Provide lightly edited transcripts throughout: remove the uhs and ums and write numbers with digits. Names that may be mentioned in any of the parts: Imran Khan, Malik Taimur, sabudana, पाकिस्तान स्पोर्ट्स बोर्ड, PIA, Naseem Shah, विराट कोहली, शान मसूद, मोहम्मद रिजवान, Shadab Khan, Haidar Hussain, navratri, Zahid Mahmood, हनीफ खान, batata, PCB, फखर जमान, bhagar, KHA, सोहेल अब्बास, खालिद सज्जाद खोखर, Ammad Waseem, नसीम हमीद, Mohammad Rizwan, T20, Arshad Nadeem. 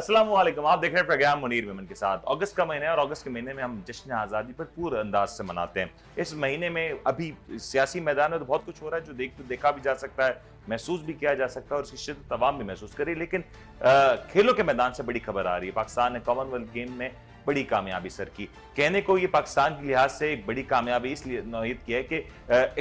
अस्सलामुअलैकुम, आप देख रहे हैं प्रोग्राम मुनीर मेमन के साथ। अगस्त का महीना है और अगस्त के महीने में हम जश्न आज़ादी पर पूरे अंदाज से मनाते हैं। इस महीने में अभी सियासी मैदान में तो बहुत कुछ हो रहा है जो देखा भी जा सकता है, महसूस भी किया जा सकता है और इसकी शिद्दत तमाम भी महसूस करी। लेकिन खेलों के मैदान से बड़ी खबर आ रही है, पाकिस्तान ने कॉमनवेल्थ गेम में बड़ी कामयाबी सर की। कहने को ये पाकिस्तान के लिहाज से एक बड़ी कामयाबी इसलिए नोयत की है कि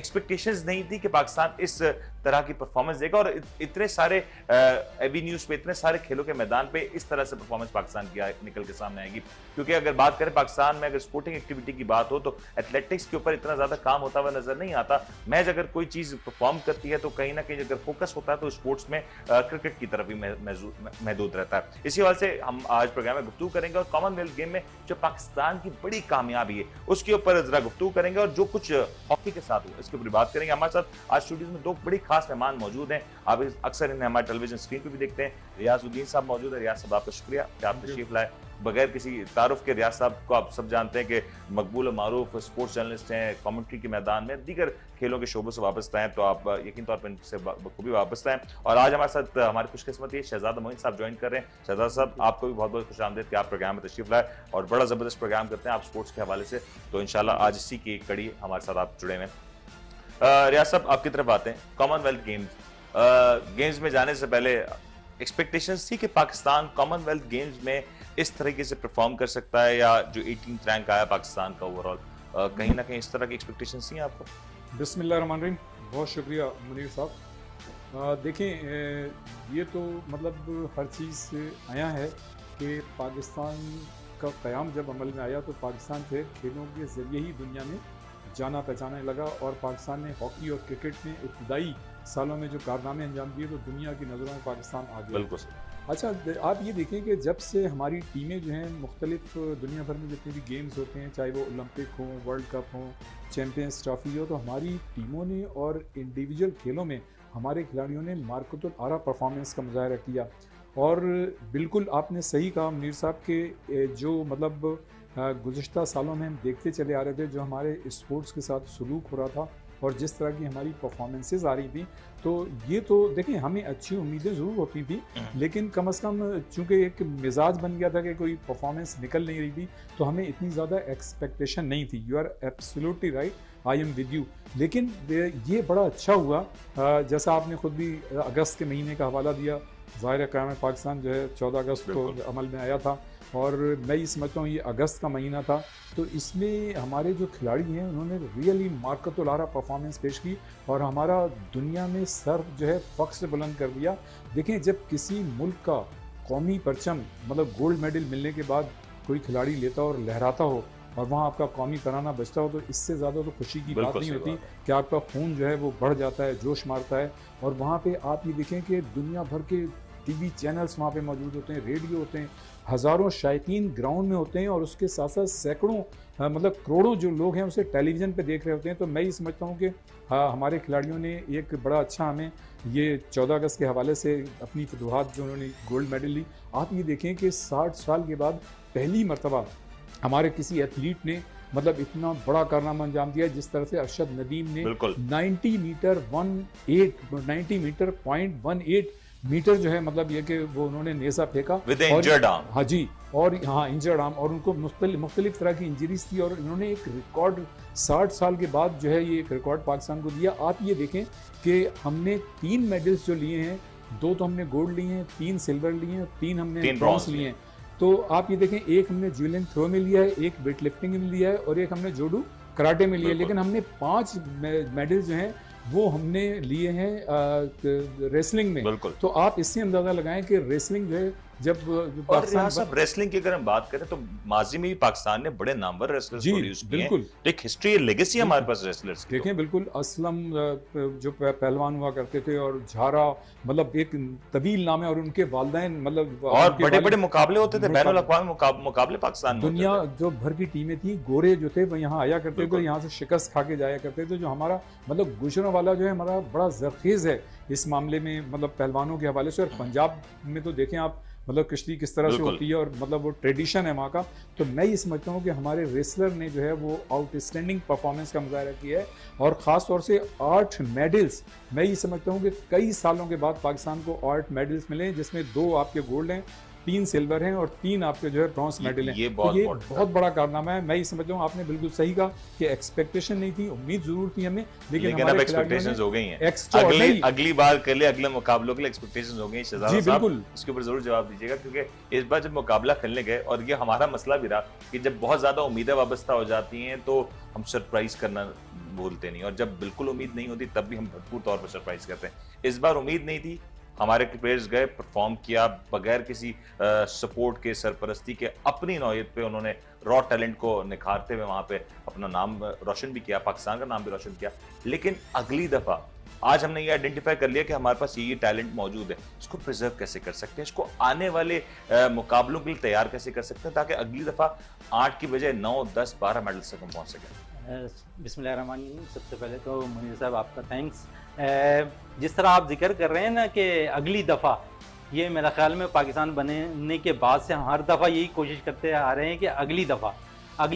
एक्सपेक्टेशंस नहीं थी कि पाकिस्तान इस तरह की परफॉर्मेंस देगा और इतने सारे एवेन्यूज पे, इतने सारे खेलों के मैदान पे इस तरह से परफॉर्मेंस पाकिस्तान की निकल के सामने आएगी। क्योंकि अगर बात करें पाकिस्तान में, अगर स्पोर्टिंग एक्टिविटी की बात हो तो एथलेटिक्स के ऊपर इतना ज़्यादा काम होता हुआ नजर नहीं आता। मैच अगर कोई चीज़ परफॉर्म करती है तो कहीं ना कहीं अगर फोकस होता है तो स्पोर्ट्स में क्रिकेट की तरफ भी महदूद रहता है। इसी वजह से हम आज प्रोग्राम में गुफ्तगू करेंगे और कॉमनवेल्थ गेम में जो पाकिस्तान की बड़ी कामयाबी है उसके ऊपर जरा गुफ्तगू करेंगे और जो कुछ हॉकी के साथ हुआ इसके ऊपर बात करेंगे। हमारे साथ आज स्टूडियो में दो बड़ी खास मेहमान मौजूद हैं, आप अक्सर इन्हें हमारे टेलीविजन स्क्रीन पे भी देखते हैं। रियाज उद्दीन साहब मौजूद है। रियाज साहब आपका शुक्रिया कि आप तशरीफ लाए। बगैर किसी तारुफ के रियाज साहब को आप सब जानते हैं कि मकबूल और मारूफ स्पोर्ट्स जर्नलिस्ट हैं, कमेंट्री के मैदान में दीगर खेलों के शोबों से वापस आए हैं तो आप यकीन तौर पर इनसे बखूबी वापस आए। और आज हमारे साथ हमारी खुशकिस्मती है, शहजाद मोहन साहब ज्वाइन कर रहे हैं। शहजाद साहब आपको भी बहुत बहुत खुशामदीद कि आप प्रोग्राम में तशरीफ लाए और बड़ा ज़बरदस्त प्रोग्राम करते हैं आप स्पोर्ट्स के हवाले से, तो इंशाल्लाह आज इसी की कड़ी हमारे साथ आप जुड़े हुए हैं। रियाज साहब आपकी तरफ आते हैं। कॉमनवेल्थ गेम्स में जाने से पहले एक्सपेक्टेशंस थी कि पाकिस्तान कॉमनवेल्थ गेम्स में इस तरीके से परफॉर्म कर सकता है या जो 18th रैंक आया पाकिस्तान का ओवरऑल, कहीं ना कहीं इस तरह की एक्सपेक्टेशंस थी आपको? बिस्मिल्लाहिर्रहमानिर्रहीम, बहुत शुक्रिया मुनीर साहब। देखें ये तो मतलब हर चीज़ से आया है कि पाकिस्तान का क़याम जब अमल में आया तो पाकिस्तान फिर खेलों के ज़रिए ही दुनिया में जाना पहचाने लगा और पाकिस्तान ने हॉकी और क्रिकेट में इब्तदाई सालों में जो कारनामे अंजाम दिए तो दुनिया की नज़रों में पाकिस्तान आ गया। बिल्कुल। अच्छा, आप ये देखें कि जब से हमारी टीमें जो हैं मुख्तलिफ दुनिया भर में जितने भी गेम्स होते हैं, चाहे वो ओलंपिक हों, वर्ल्ड कप हों, चैम्पियंस ट्रॉफी हो, तो हमारी टीमों ने और इंडिविजुअल खेलों में हमारे खिलाड़ियों ने मार्कतुल आला परफॉर्मेंस का मुजाहरा किया। और बिल्कुल आपने सही कहा मुनीर साहब के जो मतलब गुज़िश्ता सालों में हम देखते चले आ रहे थे जो हमारे स्पोर्ट्स के साथ सलूक हो रहा था और जिस तरह की हमारी परफॉर्मेंसेस आ रही थी, तो ये तो देखें हमें अच्छी उम्मीदें ज़रूर होती थी लेकिन कम से कम चूँकि एक मिजाज बन गया था कि कोई परफॉर्मेंस निकल नहीं रही थी तो हमें इतनी ज़्यादा एक्सपेक्टेशन नहीं थी। You are absolutely right, I am with you. लेकिन ये बड़ा अच्छा हुआ, जैसा आपने ख़ुद भी अगस्त के महीने का हवाला दिया, ज़ाहिर क़याम पाकिस्तान जो है 14 अगस्त को अमल में आया था और मैं ये समझता हूँ ये अगस्त का महीना था तो इसमें हमारे जो खिलाड़ी हैं उन्होंने रियली मार्कतुल आला परफॉर्मेंस पेश की और हमारा दुनिया में सर जो है फख्र से बुलंद कर दिया। देखिए जब किसी मुल्क का कौमी परचम मतलब गोल्ड मेडल मिलने के बाद कोई खिलाड़ी लेता और लहराता हो और वहाँ आपका कौमी तराना बजता हो तो इससे ज़्यादा तो खुशी की बात नहीं होती कि आपका खून जो है वो बढ़ जाता है, जोश मारता है। और वहाँ पर आप ये देखें कि दुनिया भर के टीवी चैनल्स वहाँ पे मौजूद होते हैं, रेडियो होते हैं, हज़ारों शायकीन ग्राउंड में होते हैं और उसके साथ साथ सैकड़ों मतलब करोड़ों जो लोग हैं उसे टेलीविज़न पे देख रहे होते हैं। तो मैं ये समझता हूँ कि हमारे खिलाड़ियों ने एक बड़ा अच्छा हमें ये 14 अगस्त के हवाले से अपनी फतवाहत जो उन्होंने गोल्ड मेडल ली। आप ये देखें कि 60 साल के बाद पहली मरतबा हमारे किसी एथलीट ने मतलब इतना बड़ा कारनामा अंजाम दिया। जिस तरह से अरशद नदीम ने 90 मीटर 0.18 मीटर जो है मतलब ये कि वो उन्होंने नेसा फेंका विद इंजर्ड आर्म, हाँ जी, और हाँ इंजर्ड आर्म, और उनको मुख्तलिफ तरह की इंजरीज थी और इन्होंने एक रिकॉर्ड 60 साल के बाद जो है ये एक रिकॉर्ड पाकिस्तान को दिया। आप ये देखें कि हमने 3 मेडल्स जो लिए हैं, 2 तो हमने गोल्ड लिए हैं, 3 सिल्वर लिए हैं, 3 हमने ब्रॉन्ज लिए हैं। तो आप ये देखें एक हमने ज्यूलिंग थ्रो में लिया है, एक वेट लिफ्टिंग में लिया है और एक हमने जोडू कराटे में लिया है। लेकिन हमने 5 मेडल्स जो हैं वो हमने लिए हैं रेसलिंग में। तो आप इससे अंदाजा लगाएं कि रेसलिंग जो है जब पाकिस्तान रेसलिंग की अगर हम बात करें तो माजी में भी पाकिस्तान ने बड़े नामवर रेसलर्स प्रोड्यूस किए हैं। एक हिस्ट्री लेगेसी हमारे पास रेसलर्स की। देखें बिल्कुल असलम जो पहलवान हुआ करते थे और झारा मतलब एक तवील नाम है और उनके वालिदैन मतलब और बड़े मुकाबले होते थे, बैनुल अक़वामी मुकाबले पाकिस्तान में, दुनिया जो भर की टीमें थी, गोरे जो थे वो यहाँ आया करते थे, यहाँ से शिकस्त खा के जाया करते थे। जो हमारा मतलब गुजरों वाला जो है हमारा बड़ा जरखेज़ है इस मामले में मतलब पहलवानों के हवाले से। और पंजाब में तो देखें आप मतलब किश्ती किस तरह से होती है और मतलब वो ट्रेडिशन है वहाँ का। तो मैं ये समझता हूँ कि हमारे रेसलर ने जो है वो आउटस्टैंडिंग परफॉर्मेंस का मुजाहरा किया है और ख़ास तौर से 8 मेडल्स मैं ये समझता हूँ कि कई सालों के बाद पाकिस्तान को 8 मेडल्स मिले जिसमें 2 आपके गोल्ड हैं तीन सिल्वर हैं और तीन आपके जो है ब्रॉन्ज मेडल हैं। ये बहुत बड़ा कारनामा है। मैं ये समझ रहा हूँ आपने बिल्कुल सही कहा कि एक्सपेक्टेशन नहीं थी, उम्मीद जरूर थी हमें, लेकिन अब एक्सपेक्टेशंस हो गई हैं। अगली बार के लिए, अगले मुकाबलों के लिए एक्सपेक्टेशंस हो गई। शहजाद साहब इसके ऊपर जरूर जवाब दीजिएगा, क्योंकि इस बार जब मुकाबला खेलने गए और ये हमारा मसला भी रहा कि जब बहुत ज्यादा उम्मीदें वाबस्ता हो जाती हैं तो हम सरप्राइज करना बोलते नहीं, और जब बिल्कुल उम्मीद नहीं होती तब भी हम भरपूर तौर पर सरप्राइज करते हैं। इस बार उम्मीद नहीं थी, हमारे प्लेयर्स गए, परफॉर्म किया बगैर किसी सपोर्ट के, सरपरस्ती के, अपनी नौयत पे उन्होंने रॉ टैलेंट को निखारते हुए वहाँ पे अपना नाम रोशन भी किया, पाकिस्तान का नाम भी रोशन किया। लेकिन अगली दफ़ा आज हमने ये आइडेंटिफाई कर लिया कि हमारे पास ये टैलेंट मौजूद है, इसको प्रिजर्व कैसे कर सकते हैं, इसको आने वाले मुकाबलों के लिए तैयार कैसे कर सकते हैं, ताकि अगली दफ़ा 8 की बजाय 9, 10, 12 मेडल्स तक हम पहुँच सकें। बिस्मिल्लाहिर्रहमानिर्रहीम। सबसे पहले तो मुनीर साहब आपका थैंक्स। जिस तरह आप जिक्र कर रहे हैं ना कि अगली दफ़ा, ये मेरा ख्याल में पाकिस्तान बनने के बाद से हम हर दफ़ा यही कोशिश करते आ रहे हैं कि अगली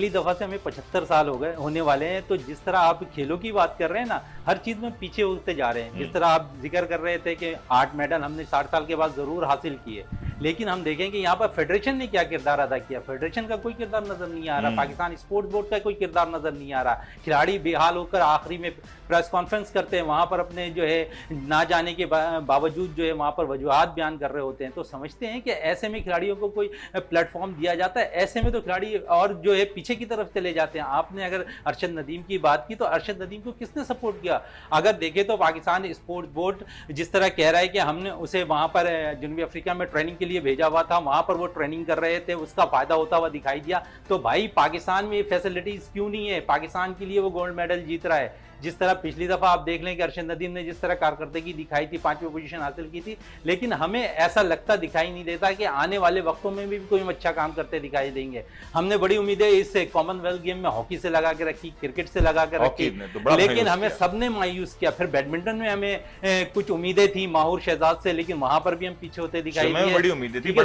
दफ़ा से हमें 75 साल हो गए होने वाले हैं। तो जिस तरह आप खेलों की बात कर रहे हैं ना, हर चीज़ में पीछे उठते जा रहे हैं। जिस तरह आप जिक्र कर रहे थे कि 8 मेडल हमने 60 साल के बाद ज़रूर हासिल किए, लेकिन हम देखें कि यहाँ पर फेडरेशन ने क्या किरदार अदा किया, फेडरेशन का कोई किरदार नजर नहीं आ रहा, पाकिस्तान स्पोर्ट्स बोर्ड का कोई किरदार नजर नहीं आ रहा। खिलाड़ी बेहाल होकर आखिरी में प्रेस कॉन्फ्रेंस करते हैं, वहाँ पर अपने जो है ना जाने के बावजूद जो है वहाँ पर वजूहत बयान कर रहे होते हैं। तो समझते हैं कि ऐसे में खिलाड़ियों को कोई प्लेटफॉर्म दिया जाता है, ऐसे में तो खिलाड़ी और जो है पीछे की तरफ चले जाते हैं। आपने अगर अरशद नदीम की बात की तो अरशद नदीम को किसने सपोर्ट किया? अगर देखें तो पाकिस्तान स्पोर्ट्स बोर्ड जिस तरह कह रहा है कि हमने उसे वहाँ पर जनूबी अफ्रीका में ट्रेनिंग लिए भेजा हुआ था, वहां पर वो ट्रेनिंग कर रहे थे, उसका फायदा होता हुआ दिखाई दिया। तो भाई पाकिस्तान में फैसिलिटीज क्यों नहीं है? पाकिस्तान के लिए वो गोल्ड मेडल जीत रहा है। जिस तरह पिछली दफा आप देख लें कि अर्शद नदीम ने जिस तरह कारकर्दगी दिखाई थी, 5वीं पोजीशन हासिल की थी, लेकिन हमें ऐसा लगता दिखाई नहीं देता कि आने वाले वक्तों में भी कोई अच्छा काम करते दिखाई देंगे। हमने बड़ी उम्मीदें इस कॉमनवेल्थ गेम में हॉकी से लगा के रखी, क्रिकेट से लगा के रखी, तो लेकिन हमें सबने मायूस किया। फिर बैडमिंटन में हमें कुछ उम्मीदें थी माहूर शहजाद से, लेकिन वहां पर भी हम पीछे होते दिखाई दिए।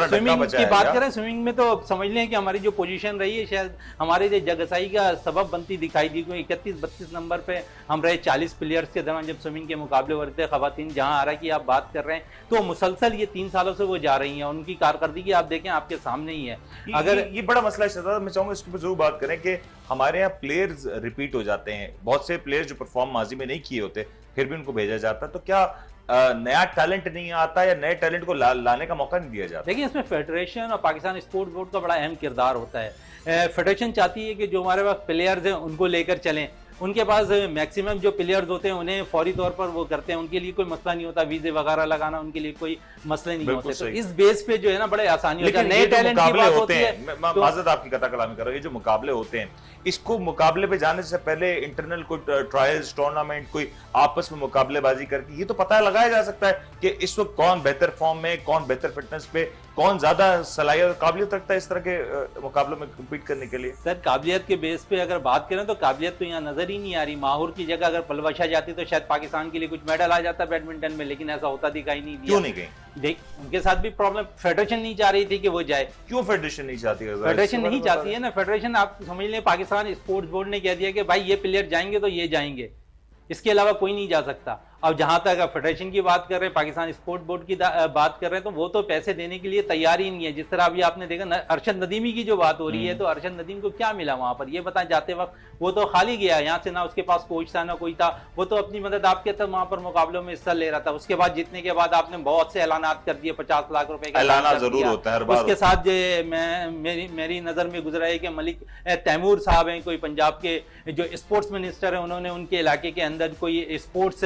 स्विमिंग की बात करें, स्विमिंग में तो समझ लें कि हमारी जो पोजीशन रही है शायद हमारे लिए जगसाई का सबब बनती दिखाई दी। 31-32 नंबर पे हम रहे 40 प्लेयर्स के दौरान जब स्विमिंग के मुकाबले हो रहे थे। खवातीन जहां आ रहा की आप बात कर रहे हैं तो मुसलसल ये 3 सालों से वो जा रही हैं, उनकी कारकर्दगी आप देखें आपके सामने ही है। अगर ये बड़ा मसला है, मैं चाहूंगा इसके ऊपर जरूर बात करें कि हमारे यहाँ प्लेयर्स रिपीट हो जाते हैं, बहुत से प्लेयर्स जो परफॉर्म माजी में नहीं किए होते फिर भी उनको भेजा जाता है। तो क्या नया टैलेंट नहीं आता या नए टैलेंट को लाने का मौका नहीं दिया जाता? देखिए इसमें फेडरेशन और पाकिस्तान स्पोर्ट्स बोर्ड का बड़ा अहम किरदार होता है। फेडरेशन चाहती है कि जो हमारे पास प्लेयर्स हैं उनको लेकर चलें, उनके पास मैक्सिमम जो प्लेयर्स होते हैं उन्हें फौरी तौर पर वो करते हैं, उनके लिए कोई मसला नहीं होता, वीजे वगैरह लगाना उनके लिए कोई मसले नहीं होते। तो इस बेस पे जो है ना बड़े आसानी होती है। नए टैलेंट की बात होती है, माजद आपकी कथा कलामी कर रहा हूं, ये जो मुकाबले होते हैं इसको मुकाबले पे जाने से पहले इंटरनल कोई ट्रायल्स, टूर्नामेंट, कोई आपस में मुकाबलेबाजी करके ये तो पता लगाया जा सकता है कि इस वक्त कौन बेहतर फॉर्म में, कौन बेहतर फिटनेस पे, कौन ज्यादा सलाहियत और काबिलियत रखता है इस तरह के मुकाबलों में कम्पीट करने के लिए। सर काबिलियत के बेस पे अगर बात करें तो काबिलियत तो यहाँ नजर ही नहीं आ रही। माहौर की जगह अगर पलवशा जाती तो शायद पाकिस्तान के लिए कुछ मेडल आ जाता बैडमिंटन में, लेकिन ऐसा होता दिखाई नहीं दिया। क्यों नहीं गई? देख उनके साथ भी प्रॉब्लम, फेडरेशन नहीं चाह रही थी कि वो जाए। क्यों फेडरेशन नहीं चाहती है? फेडरेशन नहीं चाहती है ना, फेडरेशन आप समझ लें पाकिस्तान स्पोर्ट्स बोर्ड ने कह दिया कि भाई ये प्लेयर जाएंगे तो ये जाएंगे, इसके अलावा कोई नहीं जा सकता। अब जहां तक अगर फेडरेशन की बात कर रहे हैं, पाकिस्तान स्पोर्ट बोर्ड की बात कर रहे हैं, तो वो तो पैसे देने के लिए तैयार ही नहीं है। जिस तरह अभी आपने देखा अरशद नदीमी की जो बात हो रही है, तो अरशद नदीम को क्या मिला वहां पर? ये बताएं, जाते वक्त वो तो खाली गया यहाँ से, ना उसके पास कोच था ना कोई था, वो तो अपनी मदद आपके तक वहां पर मुकाबलों में हिस्सा ले रहा था। उसके बाद जीतने के बाद आपने बहुत से ऐलानात कर दिए, 50 लाख रुपए का ऐलान जरूर होता है। उसके साथ जो मेरी नजर में गुजरा है कि मलिक तैमूर साहब हैं, कोई पंजाब के जो स्पोर्ट्स मिनिस्टर है, उन्होंने उनके इलाके के अंदर कोई स्पोर्ट्स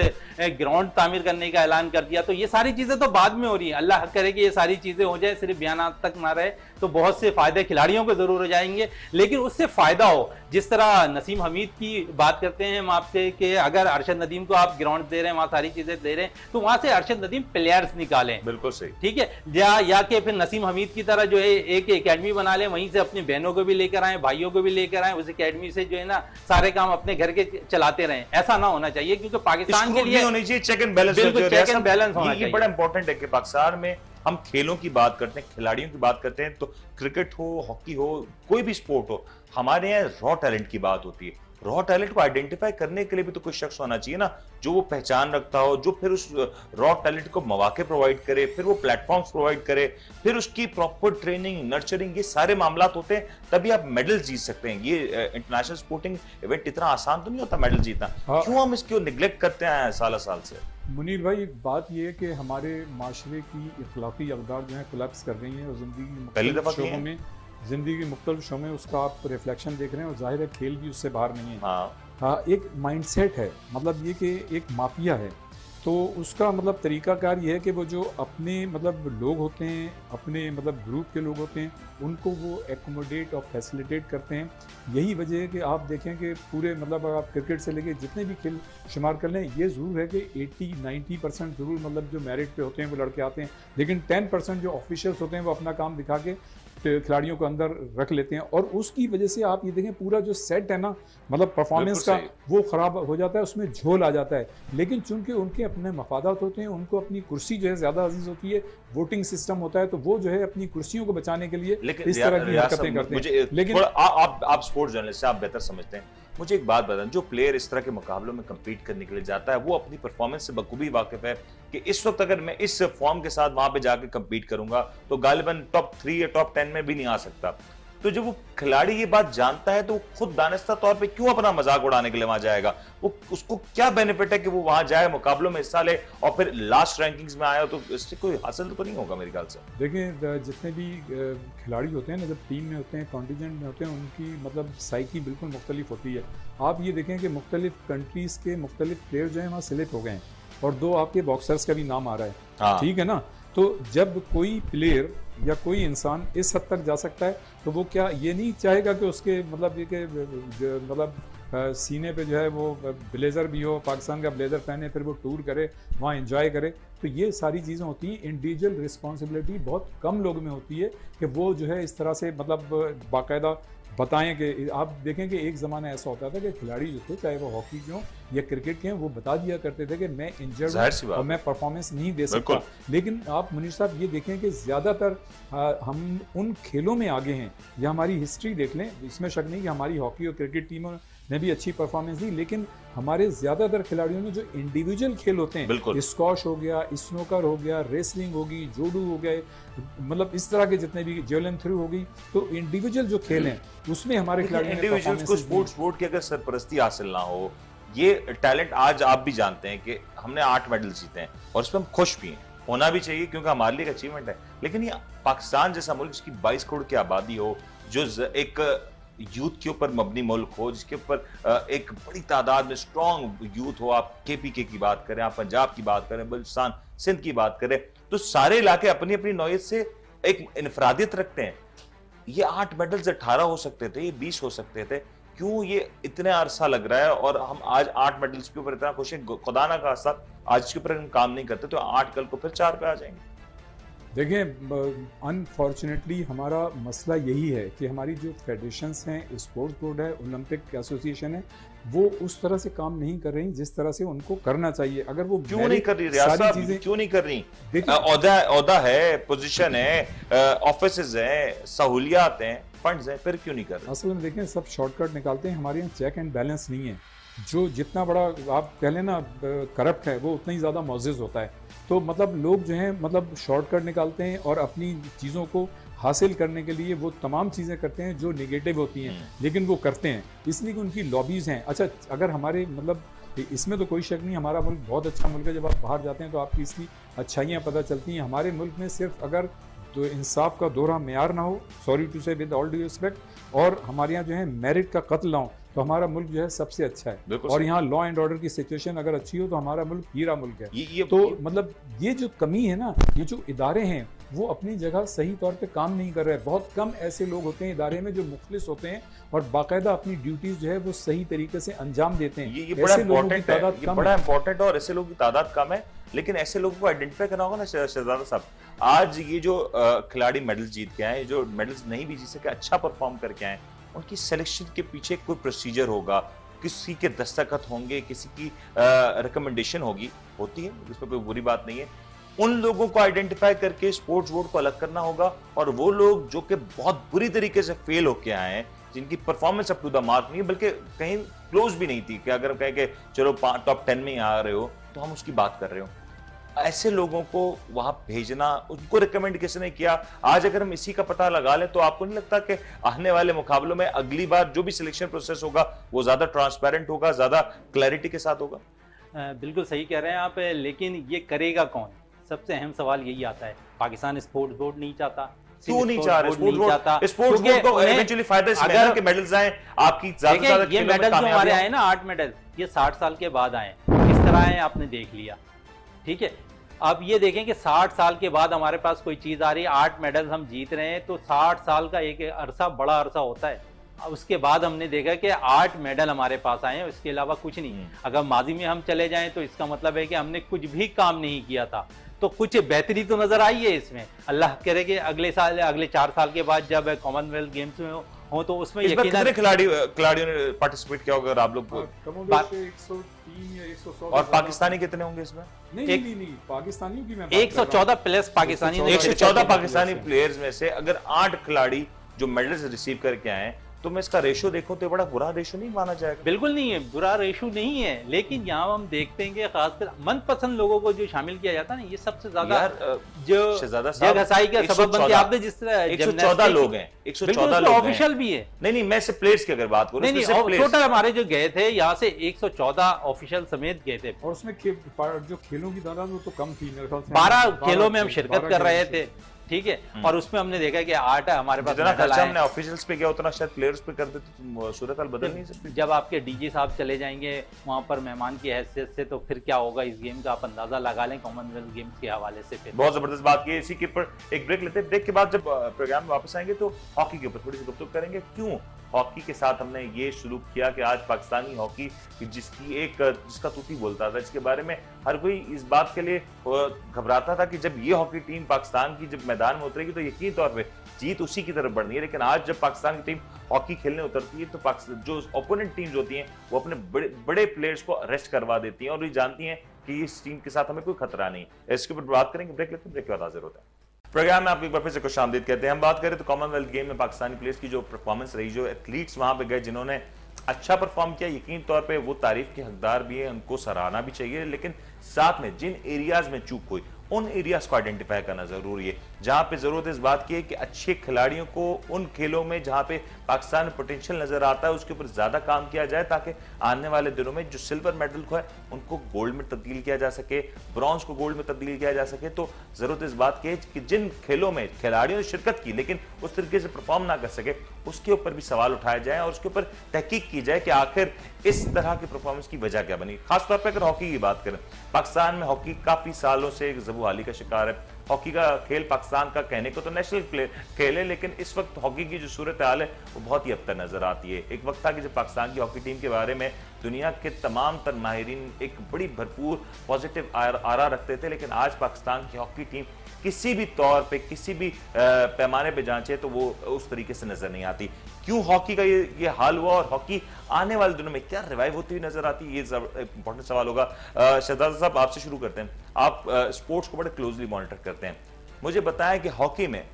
ग्राउंड तामीर करने का ऐलान कर दिया। तो ये सारी चीजें तो बाद में हो रही है, अल्लाह करे कि ये सारी चीजें हो जाए, सिर्फ बयान तक ना रहे। तो बहुत से फायदे खिलाड़ियों को जरूर हो जाएंगे, लेकिन उससे फायदा हो। जिस तरह नसीम हमीद की बात करते हैं हम आपसे कि अगर अरशद नदीम को आप ग्राउंड दे रहे हैं, वहां सारी चीजें दे रहे हैं, तो वहां से अरशद नदीम प्लेयर्स निकालें, बिल्कुल सही, ठीक है, या कि फिर नसीम हमीद की तरह जो है एक एकेडमी बना लें, वहीं से अपनी बहनों को भी लेकर आए, भाइयों को भी लेकर आए, उस एकेडमी से जो है ना सारे काम अपने घर के चलाते रहें। ऐसा ना होना चाहिए, क्योंकि पाकिस्तान के लिए होनी चाहिए check and balance. Check and balance ये बड़ा इंपॉर्टेंट है कि पाकिस्तान में हम खेलों की बात करते हैं, खिलाड़ियों की बात करते हैं, तो क्रिकेट हो, हॉकी हो, कोई भी स्पोर्ट हो, हमारे यहाँ रॉ टैलेंट की बात होती है। रॉ टैलेंट को आइडेंटिफाई करने के लिए भी तो कोई शख्स होना चाहिए ना, जो वो पहचान रखता हो, जो फिर उस रॉ टैलेंट को मौके प्रोवाइड करे, फिर वो प्लेटफॉर्म्स प्रोवाइड करे, फिर उसकी प्रॉपर ट्रेनिंग, नर्चरिंग, ये सारे मामला होते हैं, तभी आप मेडल जीत सकते हैं। ये इंटरनेशनल स्पोर्टिंग इवेंट इतना आसान तो नहीं होता मेडल जीतना। क्यों हम इसको निगलेक्ट करते हैं साल साल से? मुनीर भाई, एक बात यह है कि हमारे माशरे की इखलाकी अकदार जो है कोलैप्स कर रही हैं और ज़िंदगी के मुख्तलिफ शों में उसका आप रिफ्लेक्शन देख रहे हैं और जाहिर है खेल भी उससे बाहर नहीं है। एक माइंडसेट है, मतलब ये कि एक माफिया है, तो उसका मतलब तरीकाकार ये है कि वो जो अपने मतलब लोग होते हैं, अपने मतलब ग्रुप के लोग होते हैं, उनको वो एकोमोडेट और फैसिलिटेट करते हैं। यही वजह है कि आप देखें कि पूरे मतलब आप क्रिकेट से लेके जितने भी खेल शुमार कर लें, ये ज़रूर है कि 80-90% ज़रूर मतलब जो मेरिट पे होते हैं वो लड़के आते हैं, लेकिन 10% जो ऑफिशियल्स होते हैं वो अपना काम दिखा के खिलाड़ियों को अंदर रख लेते हैं। और उसकी वजह से आप ये देखें पूरा जो सेट है ना, मतलब परफॉर्मेंस का, वो ख़राब हो जाता है, उसमें झोल आ जाता है। लेकिन चूंकि उनके अपने मफादात होते हैं, उनको अपनी कुर्सी जो है ज़्यादा अजीज़ होती है, वोटिंग सिस्टम होता है, तो वो जो है अपनी कुर्सियों को बचाने के लिए इस तरह की हरकतें करते हैं। लेकिन आप स्पोर्ट्स जर्नलिस्ट, आप बेहतर समझते हैं, मुझे एक बात बताएं, जो प्लेयर इस तरह के मुकाबलों में कम्पीट करने के लिए जाता है, वो अपनी परफॉर्मेंस से बखूबी वाकिफ है कि इस वक्त अगर मैं इस फॉर्म के साथ वहां पे जाके कम्पीट करूंगा तो गालिबन टॉप 3 या टॉप 10 में भी नहीं आ सकता। तो जब वो खिलाड़ी ये बात जानता है तो वो खुद दानिस्ता तौर पे क्यों अपना मजाक उड़ाने के लिए वहां जाएगा? वो उसको क्या बेनिफिट है कि वो वहां जाए, मुकाबलों में हिस्सा ले और फिर लास्ट रैंकिंग्स में आया, तो इससे कोई हासिल तो नहीं होगा मेरे ख्याल से। देखिए, जितने भी खिलाड़ी होते हैं ना, जब टीम में होते हैं, कॉन्टिजेंट में होते हैं, उनकी मतलब साइकी बिल्कुल मुख्तलिफ होती है। आप ये देखें कि मुख्तलिफ कंट्रीज़ के मुख्तलिफ प्लेयर जो हैं वहाँ सेलेक्ट हो गए हैं और 2 आपके बॉक्सर्स का भी नाम आ रहा है, ठीक है ना। तो जब कोई प्लेयर या कोई इंसान इस हद तक जा सकता है तो वो क्या ये नहीं चाहेगा कि उसके मतलब ये कि मतलब सीने पे जो है वो ब्लेज़र भी हो, पाकिस्तान का ब्लेज़र पहने, फिर वो टूर करे, वहाँ इंजॉय करे? तो ये सारी चीज़ें होती हैं। इंडिविजुअल रिस्पॉन्सिबिलिटी बहुत कम लोगों में होती है कि वो जो है इस तरह से मतलब बाकायदा बताएं। कि आप देखें कि एक ज़माना ऐसा होता था कि खिलाड़ी जो थे, चाहे वो हॉकी के हों या क्रिकेट के हों, वो बता दिया करते थे कि मैं इंजर्ड और मैं परफॉर्मेंस नहीं दे सकता। लेकिन आप मुनीर साहब ये देखें कि ज़्यादातर हम उन खेलों में आगे हैं, या हमारी हिस्ट्री देख लें, इसमें शक नहीं कि हमारी हॉकी और क्रिकेट टीमों ने भी अच्छी परफॉर्मेंस दी, लेकिन हमारे ज़्यादातर खिलाड़ियों ने जो इंडिविजुअल खेल होते हैं, स्कॉश हो गया, स्नोकर हो गया, रेसलिंग होगी, जोडू हो गए, मतलब इस तरह के जितने भी, जेवलिन थ्रो हो गई, तो इंडिविजुअल जो खेल हैं उसमें हमारे खिलाड़ियों ने परफॉर्मेंस को स्पोर्ट्स बोर्ड की अगर सरपरस्ती हासिल ना हो, ये टैलेंट आज आप भी जानते हैं कि हमने 8 मेडल जीते हैं और उसमें हम खुश भी हैं, होना भी चाहिए क्योंकि हमारे लिए एक अचीवमेंट है। लेकिन ये पाकिस्तान जैसा मुल्क जिसकी 22 करोड़ की आबादी हो, जो एक यूथ के ऊपर मबनी मुल्क हो, जिसके ऊपर एक बड़ी तादाद में स्ट्रांग यूथ हो, आप KPK की बात करें, आप पंजाब की बात करें, बलूचिस्तान, सिंध की बात करें, तो सारे इलाके अपनी अपनी नौयत से एक इनफरादियत रखते हैं। ये 8 मेडल्स 18 हो सकते थे, ये 20 हो सकते थे, क्यों ये इतने अरसा लग रहा है? और हम आज 8 मेडल्स के ऊपर इतना खुश हैं, खुदा ना खास्ता आज के ऊपर हम काम नहीं करते तो 8 कल को फिर 4 पे आ जाएंगे। देखें, अनफॉर्चुनेटली हमारा मसला यही है कि हमारी जो फेडरेशंस हैं, स्पोर्ट्स बोर्ड है, ओलंपिक एसोसिएशन है, वो उस तरह से काम नहीं कर रही जिस तरह से उनको करना चाहिए। अगर वो क्यों नहीं कर रही? रियासत क्यों नहीं कर रही? औहदा है, पोजीशन है, ऑफिसेज हैं, सहूलियात हैं, फंड्स हैं, फिर क्यों नहीं कर रही? असल में देखें, सब शॉर्टकट निकालते हैं। हमारे यहाँ चेक एंड बैलेंस नहीं है। जो जितना बड़ा आप कह लें ना करप्ट है, वो उतना ही ज़्यादा मौजूद होता है। तो मतलब लोग जो हैं मतलब शॉर्टकट निकालते हैं और अपनी चीज़ों को हासिल करने के लिए वो तमाम चीज़ें करते हैं जो नेगेटिव होती हैं, लेकिन वो करते हैं इसलिए कि उनकी लॉबीज़ हैं। अच्छा, अगर हमारे मतलब इसमें तो कोई शक नहीं, हमारा मुल्क बहुत अच्छा मुल्क है, जब आप बाहर जाते हैं तो आपकी इसकी अच्छाइयाँ पता चलती हैं। हमारे मुल्क में सिर्फ अगर तो इंसाफ का दोहरा मेयार ना हो, sorry to say with all due respect, और हमारे यहाँ जो है मेरिट का कत्ल ना हो, तो हमारा मुल्क जो है सबसे अच्छा है। और यहाँ लॉ एंड ऑर्डर की सिचुएशन अगर अच्छी हो तो हमारा मुल्क हीरा मुल्क है। ये मतलब ये जो कमी है ना, ये जो इदारे हैं वो अपनी जगह सही तौर पे काम नहीं कर रहे हैं। बहुत कम ऐसे लोग होते हैं इदारे में जो मुखलिस होते हैं और बाकायदा अपनी ड्यूटीज जो है वो सही तरीके से अंजाम देते हैं। ये बड़ा इंपॉर्टेंट है, ये बड़ा इंपॉर्टेंट है, और ऐसे लोगों की तादाद कम है। लेकिन ऐसे लोगों को आइडेंटिफाई करना होगा ना शहजादा साहब। आज ये जो खिलाड़ी मेडल जीत के आए, जो मेडल्स नहीं भी जीत सके, अच्छा परफॉर्म करके आए, उनकी सिलेक्शन के पीछे कोई प्रोसीजर होगा, किसी के दस्तखत होंगे, किसी की रिकमेंडेशन होगी, होती है, इसमें कोई बुरी बात नहीं है। उन लोगों को आइडेंटिफाई करके स्पोर्ट्स बोर्ड को अलग करना होगा और वो लोग जो कि बहुत बुरी तरीके से फेल होके आए हैं, जिनकी performance up to the mark नहीं है, बल्कि कहीं क्लोज भी नहीं थी कि अगर कहें कि चलो टॉप 10 में आ रहे हो तो हम उसकी बात कर रहे हो। ऐसे लोगों को वहां भेजना, उनको रिकमेंड किसने किया, आज अगर हम इसी का पता लगा लें तो आपको नहीं लगता कि आने वाले मुकाबलों में अगली बार जो भी सिलेक्शन प्रोसेस होगा वो ज्यादा ट्रांसपेरेंट होगा, ज्यादा क्लैरिटी के साथ होगा? बिल्कुल सही कह रहे हैं आप, लेकिन ये करेगा कौन, सबसे अहम सवाल यही आता है। पाकिस्तान स्पोर्ट्स बोर्ड नहीं चाहता, क्यों नहीं चाह रहे? स्पोर्ट्स बोर्ड को इवेंचुअली फायदा इसमें है कि मेडल्स आए आपकी ज्यादा से ज्यादा। ये मेडल जो हमारे आए ना 8 मेडल, ये 60 साल के बाद आए, किस तरह आए आपने देख लिया, ठीक है। अब ये देखें कि 60 साल के बाद हमारे पास कोई चीज आ रही है, 8 मेडल हम जीत रहे हैं, तो 60 साल का एक अरसा बड़ा अरसा होता है। उसके बाद हमने देखा कि 8 मेडल हमारे पास आए हैं, उसके अलावा कुछ नहीं है। अगर माजी में हम चले जाएं तो इसका मतलब है कि हमने कुछ भी काम नहीं किया था, तो कुछ बेहतरी तो नजर आई है इसमें। अल्लाह करे कि अगले साल, अगले 4 साल के बाद जब कॉमनवेल्थ गेम्स में हो तो उसमें कितने खिलाड़ियों ने पार्टिसिपेट किया होगा आप लोग? 103 या 116। और पाकिस्तानी कितने होंगे इसमें? नहीं, पाकिस्तानियों की मैं 114 प्लस पाकिस्तानी, 114 पाकिस्तानी प्लेयर्स में से अगर 8 खिलाड़ी जो मेडल्स रिसीव करके आए तो मैं इसका रेशो देखो तो बड़ा बुरा रेशो नहीं माना जाएगा? बिल्कुल नहीं है, बुरा रेशो नहीं है, लेकिन यहाँ हम देखते हैं कि खासकर मनपसंद लोगों को जो शामिल किया जाता है ना, ये सबसे ज्यादा जो जग हसाई का सबब बनते हैं। आपने जिस तरह 114 लोग हैं, 114 लोग ऑफिशियल भी है। नहीं, मैं सिर्फ प्लेयर्स की अगर बात करूं, नहीं, टोटल हमारे जो गए थे यहाँ से 114 ऑफिशियल समेत गए थे, और उसमें जो खेलों की दादा वो तो कम थी, 12 खेलों में हम शिरकत कर रहे थे, ठीक है। और उसमें हमने देखा कि 8 हमारे पास मेडल आए। हमने ऑफिशियल्स पे किया उतना शायद प्लेयर्स पे कर देते तो सूरत हाल बदल नहीं सकती। जब आपके डीजी साहब चले जाएंगे वहां पर मेहमान की हैसियत से, तो फिर क्या होगा इस गेम का आप अंदाजा लगा लें कॉमनवेल्थ गेम्स के हवाले से। फिर बहुत जबरदस्त बात की, इसी के ऊपर एक ब्रेक लेते हैं। ब्रेक के बाद जब प्रोग्राम वापस आएंगे तो हॉकी के ऊपर थोड़ी सी गुफ्तगू करेंगे, क्यों हॉकी के साथ हमने ये शुरू किया कि आज पाकिस्तानी हॉकी जिसकी एक जिसका तूती बोलता था, जिसके बारे में हर कोई इस बात के लिए घबराता था कि जब ये हॉकी टीम पाकिस्तान की जब मैदान में उतरेगी तो यकीन तौर पे जीत उसी की तरफ बढ़नी है, लेकिन आज जब पाकिस्तान की टीम हॉकी खेलने उतरती है तो पाकिस्तान जो ओपोनेंट टीम्स होती हैं वो अपने बड़े प्लेयर्स को अरेस्ट करवा देती हैं और ये जानती हैं कि इस टीम के साथ हमें कोई खतरा नहीं। इसके ऊपर बात करेंगे, ब्रेक लेते हैं, ब्रेक के बाद हाजिर होता है। प्रोग्राम में आप एक बार फिर से खुश आमदीद कहते हैं। हम बात करें तो कॉमनवेल्थ गेम में पाकिस्तानी प्लेयर्स की जो परफॉर्मेंस रही, जो एथलीट्स वहां पे गए जिन्होंने अच्छा परफॉर्म किया, यकीन तौर पे वो तारीफ के हकदार भी हैं, उनको सराहना भी चाहिए, लेकिन साथ में जिन एरियाज में चूक हुई उन एरियाज को आइडेंटिफाई करना जरूरी है, जहां पे जरूरत इस बात की है कि अच्छे खिलाड़ियों को उन खेलों में जहां पे पाकिस्तान पोटेंशियल नजर आता है उसके ऊपर ज्यादा काम किया जाए, ताकि आने वाले दिनों में जो सिल्वर मेडल को है उनको गोल्ड में तब्दील किया जा सके, ब्रॉन्ज को गोल्ड में तब्दील किया जा सके। तो जरूरत इस बात की है कि जिन खेलों में खिलाड़ियों ने शिरकत की लेकिन उस तरीके से परफॉर्म ना कर सके उसके ऊपर भी सवाल उठाया जाए और उसके ऊपर तहकीक की जाए कि आखिर इस तरह की परफॉर्मेंस की वजह क्या बनी। खासतौर पर अगर हॉकी की बात करें, पाकिस्तान में हॉकी काफी सालों से एक जबूहाली का शिकार है। हॉकी का खेल पाकिस्तान का कहने को तो नेशनल खेल है, लेकिन इस वक्त हॉकी की जो सूरत हाल है वो बहुत ही अबतर नजर आती है। एक वक्त था कि जब पाकिस्तान की हॉकी टीम के बारे में दुनिया के तमाम तर माहिरीन एक बड़ी भरपूर पॉजिटिव आरा रखते थे, लेकिन आज पाकिस्तान की हॉकी टीम किसी भी तौर पे किसी भी पैमाने पे जांचे तो वो उस तरीके से नजर नहीं आती। क्यों हॉकी का ये हाल हुआ और हॉकी आने वाले दिनों में क्या रिवाइव होती हुई नजर आती है, ये इंपॉर्टेंट सवाल होगा। शहजाद साहब आपसे शुरू करते हैं, आप स्पोर्ट्स को बड़े क्लोजली मॉनिटर करते हैं, मुझे बताएं कि हॉकी में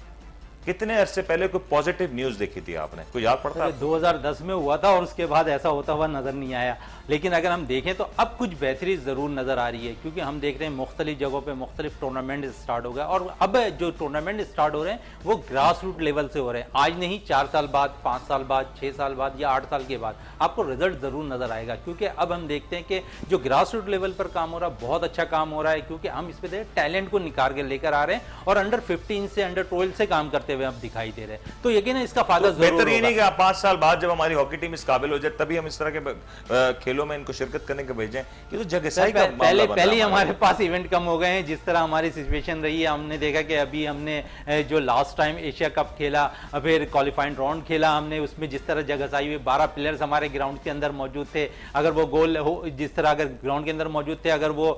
कितने अरसे पहले कोई पॉजिटिव न्यूज देखी थी आपने, कोई याद पड़ता है? 2010 में हुआ था और उसके बाद ऐसा होता हुआ नजर नहीं आया, लेकिन अगर हम देखें तो अब कुछ बेहतरी जरूर नजर आ रही है, क्योंकि हम देख रहे हैं मुख्तलिफ जगहों पे मुख्तलिफ टूर्नामेंट स्टार्ट हो गए, और अब जो टूर्नामेंट स्टार्ट हो रहे हैं वो ग्रास रूट लेवल से हो रहे हैं। आज नहीं, 4 साल बाद, 5 साल बाद, 6 साल बाद या 8 साल के बाद आपको रिजल्ट जरूर नजर आएगा, क्योंकि अब हम देखते हैं कि जो ग्रास रूट लेवल पर काम हो रहा है बहुत अच्छा काम हो रहा है, क्योंकि हम इस पर टैलेंट को निकाल के लेकर आ रहे हैं और अंडर 15 से अंडर 12 से काम करते वे अब दिखाई दे रहे हैं, तो यकीन है इसका फायदा जरूर होगा। बेहतर ये नहीं कि 5 साल बाद जब हमारी हॉकी टीम इस काबिल हो जाए तभी हम इस तरह के खेलों में इनको शिरकत करने के भेजें। ये तो जगह का पहले पहले हमारे पास इवेंट कम हो गए हैं, जिस तरह हमारी सिचुएशन रही है। हमने देखा कि अभी हमने जो लास्ट टाइम एशिया कप खेला, फिर क्वालिफाइंग राउंड खेला हमने, उसमें जिस तरह जगहसाई हुई, 12 प्लेयर्स हमारे ग्राउंड के अंदर मौजूद थे, अगर वो गोल हो जिस तरह अगर ग्राउंड के अंदर मौजूद थे, अगर वो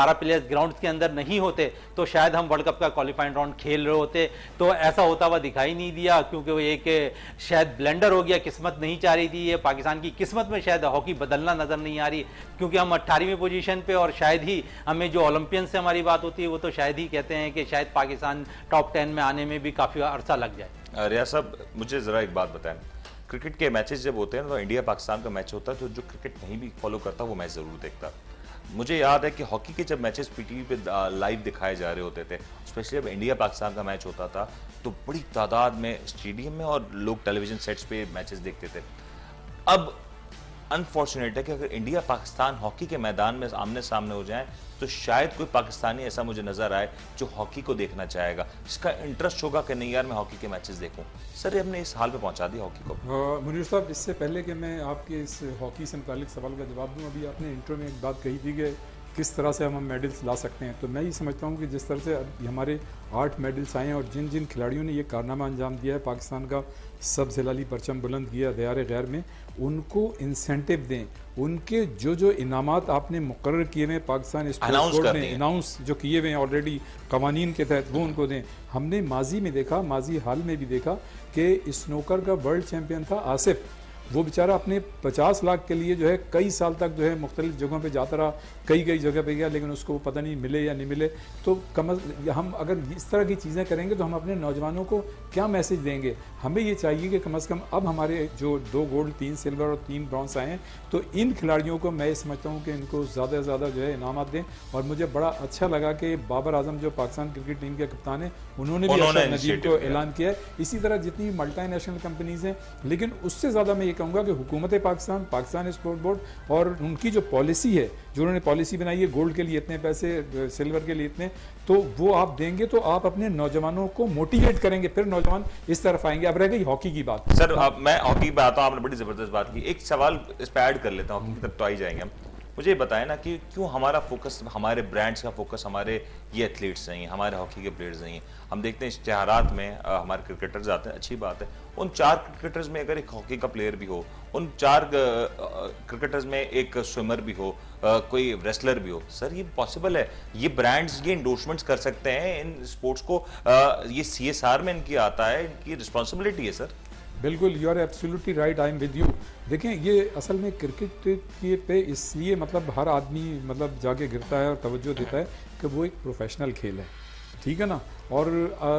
12 प्लेयर्स ग्राउंड के अंदर नहीं होते तो शायद हम वर्ल्ड कप का क्वालिफाइंग राउंड खेल रहे होते, तो ऐसा होता हुआ दिखाई नहीं दिया, क्योंकि वो एक शायद ब्लेंडर हो गया, किस्मत नहीं चाह रही थी। ये पाकिस्तान की किस्मत में शायद हॉकी बदलना नजर नहीं आ रही, क्योंकि हम 18वीं पोजीशन पे, और शायद ही हमें जो ओलंपियन से हमारी बात होती है वो तो शायद ही कहते हैं कि शायद पाकिस्तान टॉप 10 में आने में भी काफी अरसा लग जाए। रियाज साहब मुझे जरा एक बात बताएं, क्रिकेट के मैचेस जब होते हैं तो इंडिया पाकिस्तान का मैच होता है तो जो क्रिकेट नहीं भी फॉलो करता वो मैच ज़रूर देखता। मुझे याद है कि हॉकी के जब मैचेस पीटीवी पे लाइव दिखाए जा रहे होते थे, स्पेशली जब इंडिया पाकिस्तान का मैच होता था तो बड़ी तादाद में स्टेडियम में और लोग टेलीविजन सेट्स पे मैचेस देखते थे। अब अनफॉर्चुनेट है कि अगर इंडिया पाकिस्तान हॉकी के मैदान में आमने सामने हो जाए तो शायद कोई पाकिस्तानी ऐसा मुझे नज़र आए जो हॉकी को देखना चाहेगा, जिसका इंटरेस्ट होगा कि नहीं यार मैं हॉकी के मैचेस देखूं। सर हमने इस हाल पे पहुंचा दिया हॉकी को। मुनीर साहब, इससे पहले कि मैं आपके इस हॉकी से मुतालिक सवाल का जवाब दूं, अभी आपने इंट्रो में एक बात कही थी कि किस तरह से हम मेडल्स ला सकते हैं, तो मैं ये समझता हूँ कि जिस तरह से अब हमारे 8 मेडल्स आए हैं और जिन जिन खिलाड़ियों ने ये कारनामा अंजाम दिया है, पाकिस्तान का सब हिलाली परचम बुलंद किया दयार गैर में, उनको इंसेंटिव दें। उनके जो जो इनामात आपने मुकर्रर किए हुए पाकिस्तान स्पोर्ट्स बोर्ड ने अनाउंस जो किए हुए हैं ऑलरेडी कवानीन के तहत, वो उनको दें। हमने माजी में देखा, माजी हाल में भी देखा कि स्नोकर का वर्ल्ड चैम्पियन था आसिफ, वो बेचारा अपने 50 लाख के लिए जो है कई साल तक जो है मुख्तलिफ जगहों पे जाता रहा, कई जगह पे गया, लेकिन उसको पता नहीं मिले या नहीं मिले। तो कम हम अगर इस तरह की चीज़ें करेंगे तो हम अपने नौजवानों को क्या मैसेज देंगे। हमें ये चाहिए कि कम से कम अब हमारे जो 2 गोल्ड 3 सिल्वर और 3 ब्रॉन्ज आए हैं तो इन खिलाड़ियों को मैं समझता हूँ कि इनको ज़्यादा से ज़्यादा जो है इनाम दें। और मुझे बड़ा अच्छा लगा कि बाबर आजम जो पाकिस्तान क्रिकेट टीम के कप्तान हैं उन्होंने भी अर्शद नदीम को ऐलान किया है। इसी तरह जितनी मल्टी नेशनल कंपनीज़ हैं, लेकिन उससे ज़्यादा मैं कहूँगा कि हुकूमत पाकिस्तान, पाकिस्तान स्पोर्ट बोर्ड और उनकी जो पॉलिसी है, जो उन्होंने पॉलिसी बनाई है गोल्ड के लिए इतने पैसे, सिल्वर के लिए इतने, तो वो आप देंगे तो आप अपने नौजवानों को मोटिवेट करेंगे, फिर नौजवान इस तरफ आएंगे। अब रह गई हॉकी की बात। सर अब मैं हॉकी की बात, आपने बड़ी ज़बरदस्त बात की, एक सवाल इस पर ऐड कर लेता हूँ, हॉकी की तरफ तो आ ही जाएंगे हम। मुझे बताएं ना कि क्यों हमारा फोकस, हमारे ब्रांड्स का फोकस हमारे ये एथलीट्स नहीं है, हमारे हॉकी के प्लेयर्स नहीं हैं। हम देखते हैं इश्तिहारात में हमारे क्रिकेटर्स आते हैं, अच्छी बात है, उन 4 क्रिकेटर्स में अगर एक हॉकी का प्लेयर भी हो, उन 4 क्रिकेटर्स में एक स्विमर भी हो, कोई रेसलर भी हो। सर ये पॉसिबल है, ये ब्रांड्स ये इंडोर्समेंट्स कर सकते हैं इन स्पोर्ट्स को, ये CSR में इनकी आता है, इनकी रिस्पॉन्सिबिलिटी है। सर बिल्कुल, you are absolutely right, I am with you. देखें ये असल में क्रिकेट के पे इसलिए मतलब हर आदमी मतलब जाके गिरता है और तवज्जो देता है कि वो एक प्रोफेशनल खेल है, ठीक है ना। और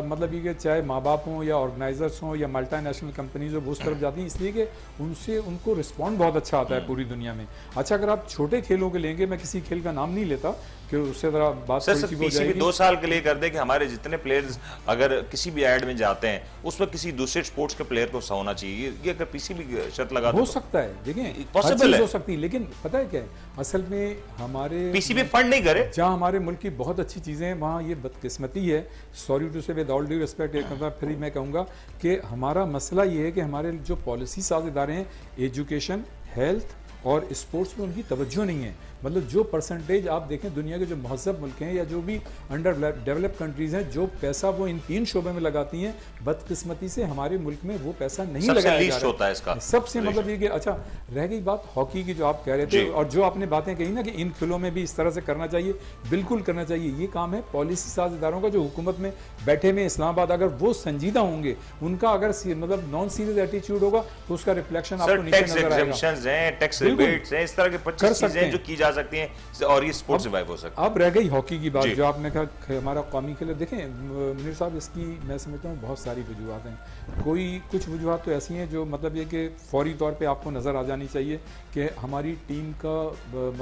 मतलब ये कि चाहे माँ बाप हों या ऑर्गेनाइजर्स हों या मल्टी नेशनल कंपनीज हो, वो उस तरफ जाती हैं इसलिए कि उनसे उनको रिस्पॉन्ड बहुत अच्छा आता है पूरी दुनिया में। अच्छा अगर आप छोटे खेलों के लेंगे, मैं किसी खेल का नाम नहीं लेता कि उससे ज़रा बात हो जाएगी। 2 साल के लिए कर दे कि हमारे जितने प्लेयर्स अगर किसी भी एड में जाते हैं उसमें किसी दूसरे स्पोर्ट्स के प्लेयर को होना चाहिए, ये अगर PCB शर्त लगा हो सकता है, देखिए पॉसिबल हो सकती है। लेकिन पता है क्या है असल में, हमारे PCB फंड नहीं करे, जहाँ हमारे मुल्क की बहुत अच्छी चीज़ें हैं वहाँ ये बदकिस्मती है। Sorry to say with all due respect, एक मतलब फिर मैं कहूँगा कि हमारा मसला ये है कि हमारे जो पॉलिसी साज इदारे हैं एजुकेशन, हेल्थ और स्पोर्ट्स में उनकी तवज्जो नहीं है। मतलब जो परसेंटेज आप देखें दुनिया के जो महजब मुल्क हैं या जो भी अंडर डेवलप कंट्रीज़ हैं, जो पैसा वो इन 3 शोबे में लगाती हैं, बदकिस्मती से हमारे मुल्क में वो पैसा नहीं लगाया जा रहा होता है इसका सबसे मतलब ये कि। अच्छा रह गई बात हॉकी की जो आप कह रहे थे, और जो आपने बातें कही ना कि इन खेलों में भी इस तरह से करना चाहिए, बिल्कुल करना चाहिए। ये काम है पॉलिसी साज इदारों का जो हुकूमत में बैठे में इस्लामाबाद, अगर वो संजीदा होंगे, उनका अगर मतलब नॉन सीरियस एटीट्यूड होगा तो उसका रिफ्लेक्शन आपको नीचे सकती हैं और ये स्पोर्ट्स रिवाइव हो सकता है। अब रह गई हॉकी की बात जो आपने कहा हमारा कौमी खेल। देखें मुनीर साहब, इसकी मैं समझता हूँ बहुत सारी वजूहत हैं। कोई कुछ वजूहत तो ऐसी हैं जो मतलब ये कि फौरी तौर पे आपको नज़र आ जानी चाहिए कि हमारी टीम का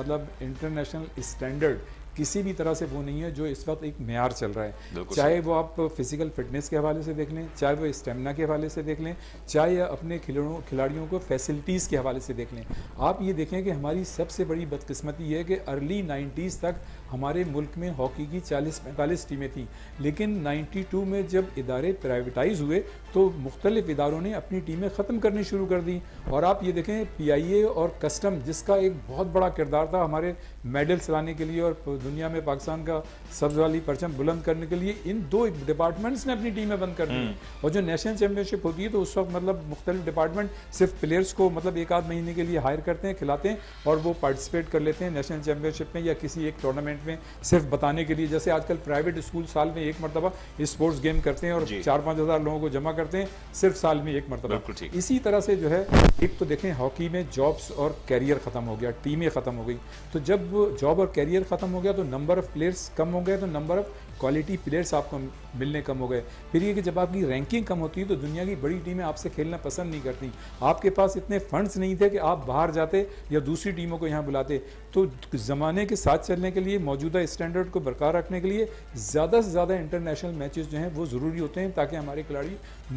मतलब इंटरनेशनल स्टैंडर्ड किसी भी तरह से वो नहीं है जो इस वक्त एक मेयार चल रहा है। चाहे वो आप फिजिकल फिटनेस के हवाले से देख लें, चाहे वो स्टेमिना के हवाले से देख लें, चाहे अपने खिलाड़ियों को फैसिलिटीज़ के हवाले से देख लें। आप ये देखें कि हमारी सबसे बड़ी बदकिस्मती है कि अर्ली 90s तक हमारे मुल्क में हॉकी की 40-45 टीमें थीं, लेकिन 92 में जब इदारे प्राइवेटाइज हुए तो मुख्तलिफ इदारों ने अपनी टीमें ख़त्म करनी शुरू कर दी। और आप ये देखें PIA और कस्टम, जिसका एक बहुत बड़ा किरदार था हमारे मेडल्स लाने के लिए और दुनिया में पाकिस्तान का सबसे वाली परचम बुलंद करने के लिए, इन 2 डिपार्टमेंट्स ने अपनी टीमें बंद कर दी। और जो नेशनल चैम्पियनशिप होती है तो उस वक्त मतलब मुख्तलिफ डिपार्टमेंट सिर्फ प्लेयर्स को मतलब 1 आध महीने के लिए हायर करते हैं, खिलाते हैं और वो पार्टिसिपेट कर लेते हैं नेशनल चैम्पियनशिप में या किसी एक टूर्नामेंट टूर्नामेंट में सिर्फ बताने के लिए, जैसे आजकल प्राइवेट स्कूल साल में एक मरतबा स्पोर्ट्स गेम करते हैं और 4-5 हज़ार लोगों को जमा करते हैं सिर्फ साल में एक मरतबा। इसी तरह से जो है, एक तो देखें हॉकी में जॉब्स और कैरियर ख़त्म हो गया, टीमें ख़त्म हो गई, तो जब जॉब और कैरियर ख़त्म हो गया तो नंबर ऑफ़ प्लेयर्स कम हो गए, तो नंबर ऑफ़ क्वालिटी प्लेयर्स आपको मिलने कम हो गए। फिर ये कि जब आपकी रैंकिंग कम होती है तो दुनिया की बड़ी टीमें आपसे खेलना पसंद नहीं करती, आपके पास इतने फंड्स नहीं थे कि आप बाहर जाते या दूसरी टीमों को यहाँ बुलाते। तो ज़माने के साथ चलने के लिए, मौजूदा स्टैंडर्ड को बरकरार रखने के लिए ज़्यादा से ज़्यादा इंटरनेशनल मैचेस जो हैं वो ज़रूरी होते हैं, ताकि हमारे खिलाड़ी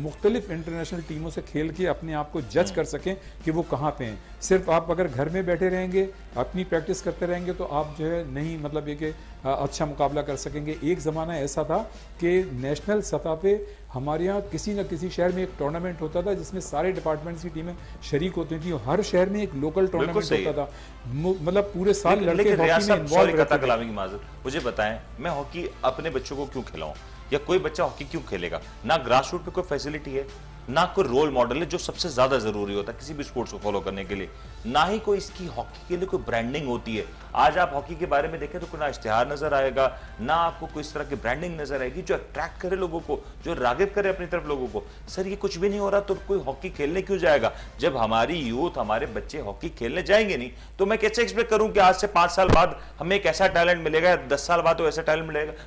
मुख्तलिफ इंटरनेशनल टीमों से खेल के अपने आप को जज कर सकें कि वो कहाँ पे हैं। सिर्फ आप अगर घर में बैठे रहेंगे, अपनी प्रैक्टिस करते रहेंगे तो आप जो है नहीं, मतलब ये कि अच्छा मुकाबला कर सकेंगे। एक ज़माना ऐसा था कि नेशनल सतह पे हमारे यहाँ किसी न किसी शहर में एक टूर्नामेंट होता था जिसमें सारे डिपार्टमेंट्स की टीमें शरीक होती थी, और हर शहर में एक लोकल टूर्नामेंट होता था, मतलब पूरे साल लड़के हॉकी में इन्वॉल्व रहते थे। मुझे बताएं, मैं हॉकी अपने बच्चों को क्यों खिलाऊं या कोई बच्चा हॉकी क्यों खेलेगा? ना ग्रास रूट पे कोई फैसिलिटी है, ना कोई रोल मॉडल है जो सबसे ज्यादा जरूरी होता है किसी भी स्पोर्ट्स को फॉलो करने के लिए, ना ही कोई इसकी हॉकी के लिए कोई ब्रांडिंग होती है। आज आप हॉकी के बारे में देखें तो कोई ना इश्तेहार नजर आएगा, ना आपको कोई इस तरह की ब्रांडिंग नजर आएगी जो अट्रैक्ट करे लोगों को, जो रागिब करे अपनी तरफ लोगों को। सर ये कुछ भी नहीं हो रहा तो कोई हॉकी खेलने क्यों जाएगा? जब हमारी यूथ, हमारे बच्चे हॉकी खेलने जाएंगे नहीं तो मैं कैसे एक्सपेक्ट करूं कि आज से 5 साल बाद हमें एक ऐसा टैलेंट मिलेगा या 10 साल बाद तो ऐसा टैलेंट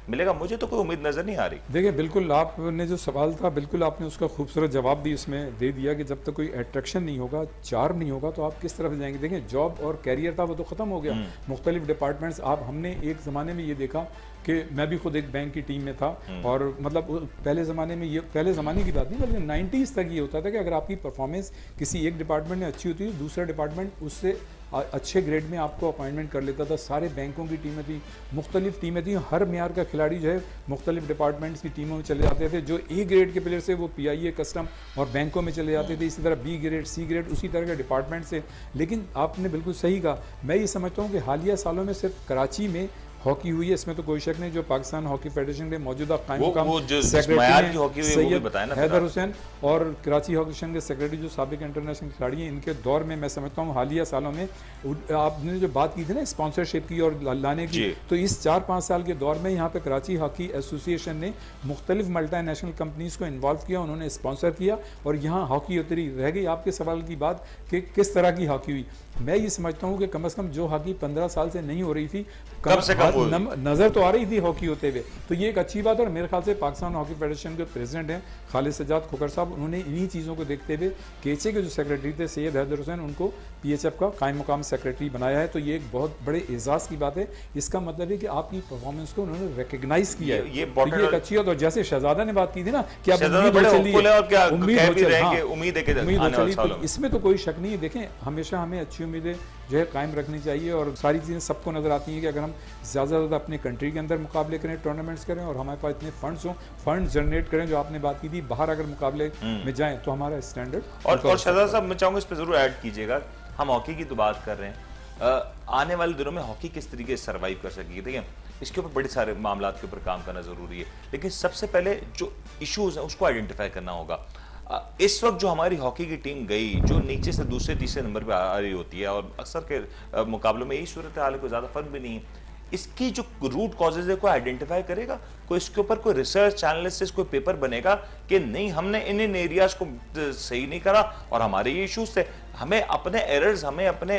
मिलेगा? मुझे तो कोई उम्मीद नजर नहीं आ रही। देखिए बिल्कुल आपने जो सवाल था, बिल्कुल आपने उसका खूबसूरत जवाब भी उसमें दे दिया कि जब तक कोई अट्रैक्शन नहीं होगा, चार्म नहीं होगा तो आप किस तरफ जाएंगे। देखें जॉब और कैरियर था वो तो खत्म हो गया, मुख्तलिफ डिपार्टमेंट्स। आप हमने एक ज़माने में ये देखा कि मैं भी खुद एक बैंक की टीम में था, और मतलब पहले ज़माने में, ये पहले ज़माने की बात नहीं बल्कि 90s तक ये होता था कि अगर आपकी परफॉर्मेंस किसी एक डिपार्टमेंट में अच्छी होती है, दूसरा डिपार्टमेंट उससे अच्छे ग्रेड में आपको अपॉइंटमेंट कर लेता था। सारे बैंकों की टीमें थी, मुख्तलिफ टीमें थी, हर मेयार का खिलाड़ी जो है मुख्तलिफ डिपार्टमेंट्स की टीमों में चले जाते थे। जो ए ग्रेड के प्लेयर से वो PIA, कस्टम और बैंकों में चले जाते थे, इसी तरह B ग्रेड, C ग्रेड, उसी तरह के डिपार्टमेंट से। लेकिन आपने बिल्कुल सही कहा, मैं ये समझता हूँ कि हालिया सालों में सिर्फ कराची में हॉकी हुई है, इसमें तो कोई शक नहीं। जो पाकिस्तान हॉकी फेडरेशन के मौजूदा सेक्रेटरी हैदर हुसैन और कराची हॉकी फेडरेशन के सेक्रेटरी जो साबिक इंटरनेशनल खिलाड़ी हैं, इनके दौर में मैं समझता हूँ हालिया सालों में आपने जो बात की थी ना स्पॉन्सरशिप की और लाने की, तो इस 4-5 साल के दौर में यहाँ पे कराची हॉकी एसोसिएशन ने मुख्तलिफ मल्टीनेशनल कंपनीज को इन्वॉल्व किया, उन्होंने स्पॉन्सर किया और यहाँ हॉकी उतरी रह गई। आपके सवाल की बात कि किस तरह की हॉकी हुई, मैं ये समझता हूँ कि कम से कम जो हॉकी 15 साल से नहीं हो रही थी, कम से कम नजर तो आ रही थी हॉकी होते हुए, तो ये एक अच्छी बात है। और मेरे ख्याल से पाकिस्तान हॉकी फेडरेशन के प्रेसिडेंट हैं खालिद सज्जाद खोखर साहब, उन्होंने इन्हीं चीज़ों को देखते हुए KHA के जो सेक्रेटरी थे सैयद हैदर हुसैन, उनको PHF का कायम मुकाम सेक्रेटरी बनाया है। तो ये एक बहुत बड़े एजाज़ की बात है, इसका मतलब है कि आपकी परफॉर्मेंस को उन्होंने रिकग्नाइज किया है, ये एक अच्छी बात। और जैसे शहजादा ने बात की थी ना कि उम्मीद, इसमें तो कोई शक नहीं है। देखें हमेशा हमें अच्छी उम्मीदें जो है कायम रखनी चाहिए, और सारी चीज़ें सबको नज़र आती हैं कि अगर हम ज़्यादा से ज़्यादा अपने कंट्री के अंदर मुकाबले करें, टूर्नामेंट्स करें, और हमारे पास इतने फंड्स हों, फंड जनरेट करें। जो आपने बात की थी बाहर अगर मुकाबले में जाएं तो हमारा स्टैंडर्ड और शहजाद साहब मैं चाहूँगा इस पर ज़रूर ऐड कीजिएगा, हम हॉकी की तो बात कर रहे हैं, आने वाले दिनों में हॉकी किस तरीके से सर्वाइव कर सकेगी, ठीक है, इसके ऊपर बड़े सारे मामलों के ऊपर काम करना ज़रूरी है। लेकिन सबसे पहले जो इशूज़ हैं उसको आइडेंटिफाई करना होगा। इस वक्त जो हमारी हॉकी की टीम गई, जो नीचे से दूसरे तीसरे नंबर पे आ रही होती है, और अक्सर के मुकाबलों में यही सूरत हाल है, कोई ज़्यादा फर्क भी नहीं है। इसकी जो रूट कॉजेज है कोई आइडेंटिफाई करेगा, कोई इसके ऊपर कोई रिसर्च एनालिसिस, कोई पेपर बनेगा कि नहीं हमने इन इन एरियाज को सही नहीं करा और हमारे ये इशूज़ थे, हमें अपने एरर्स, हमें अपने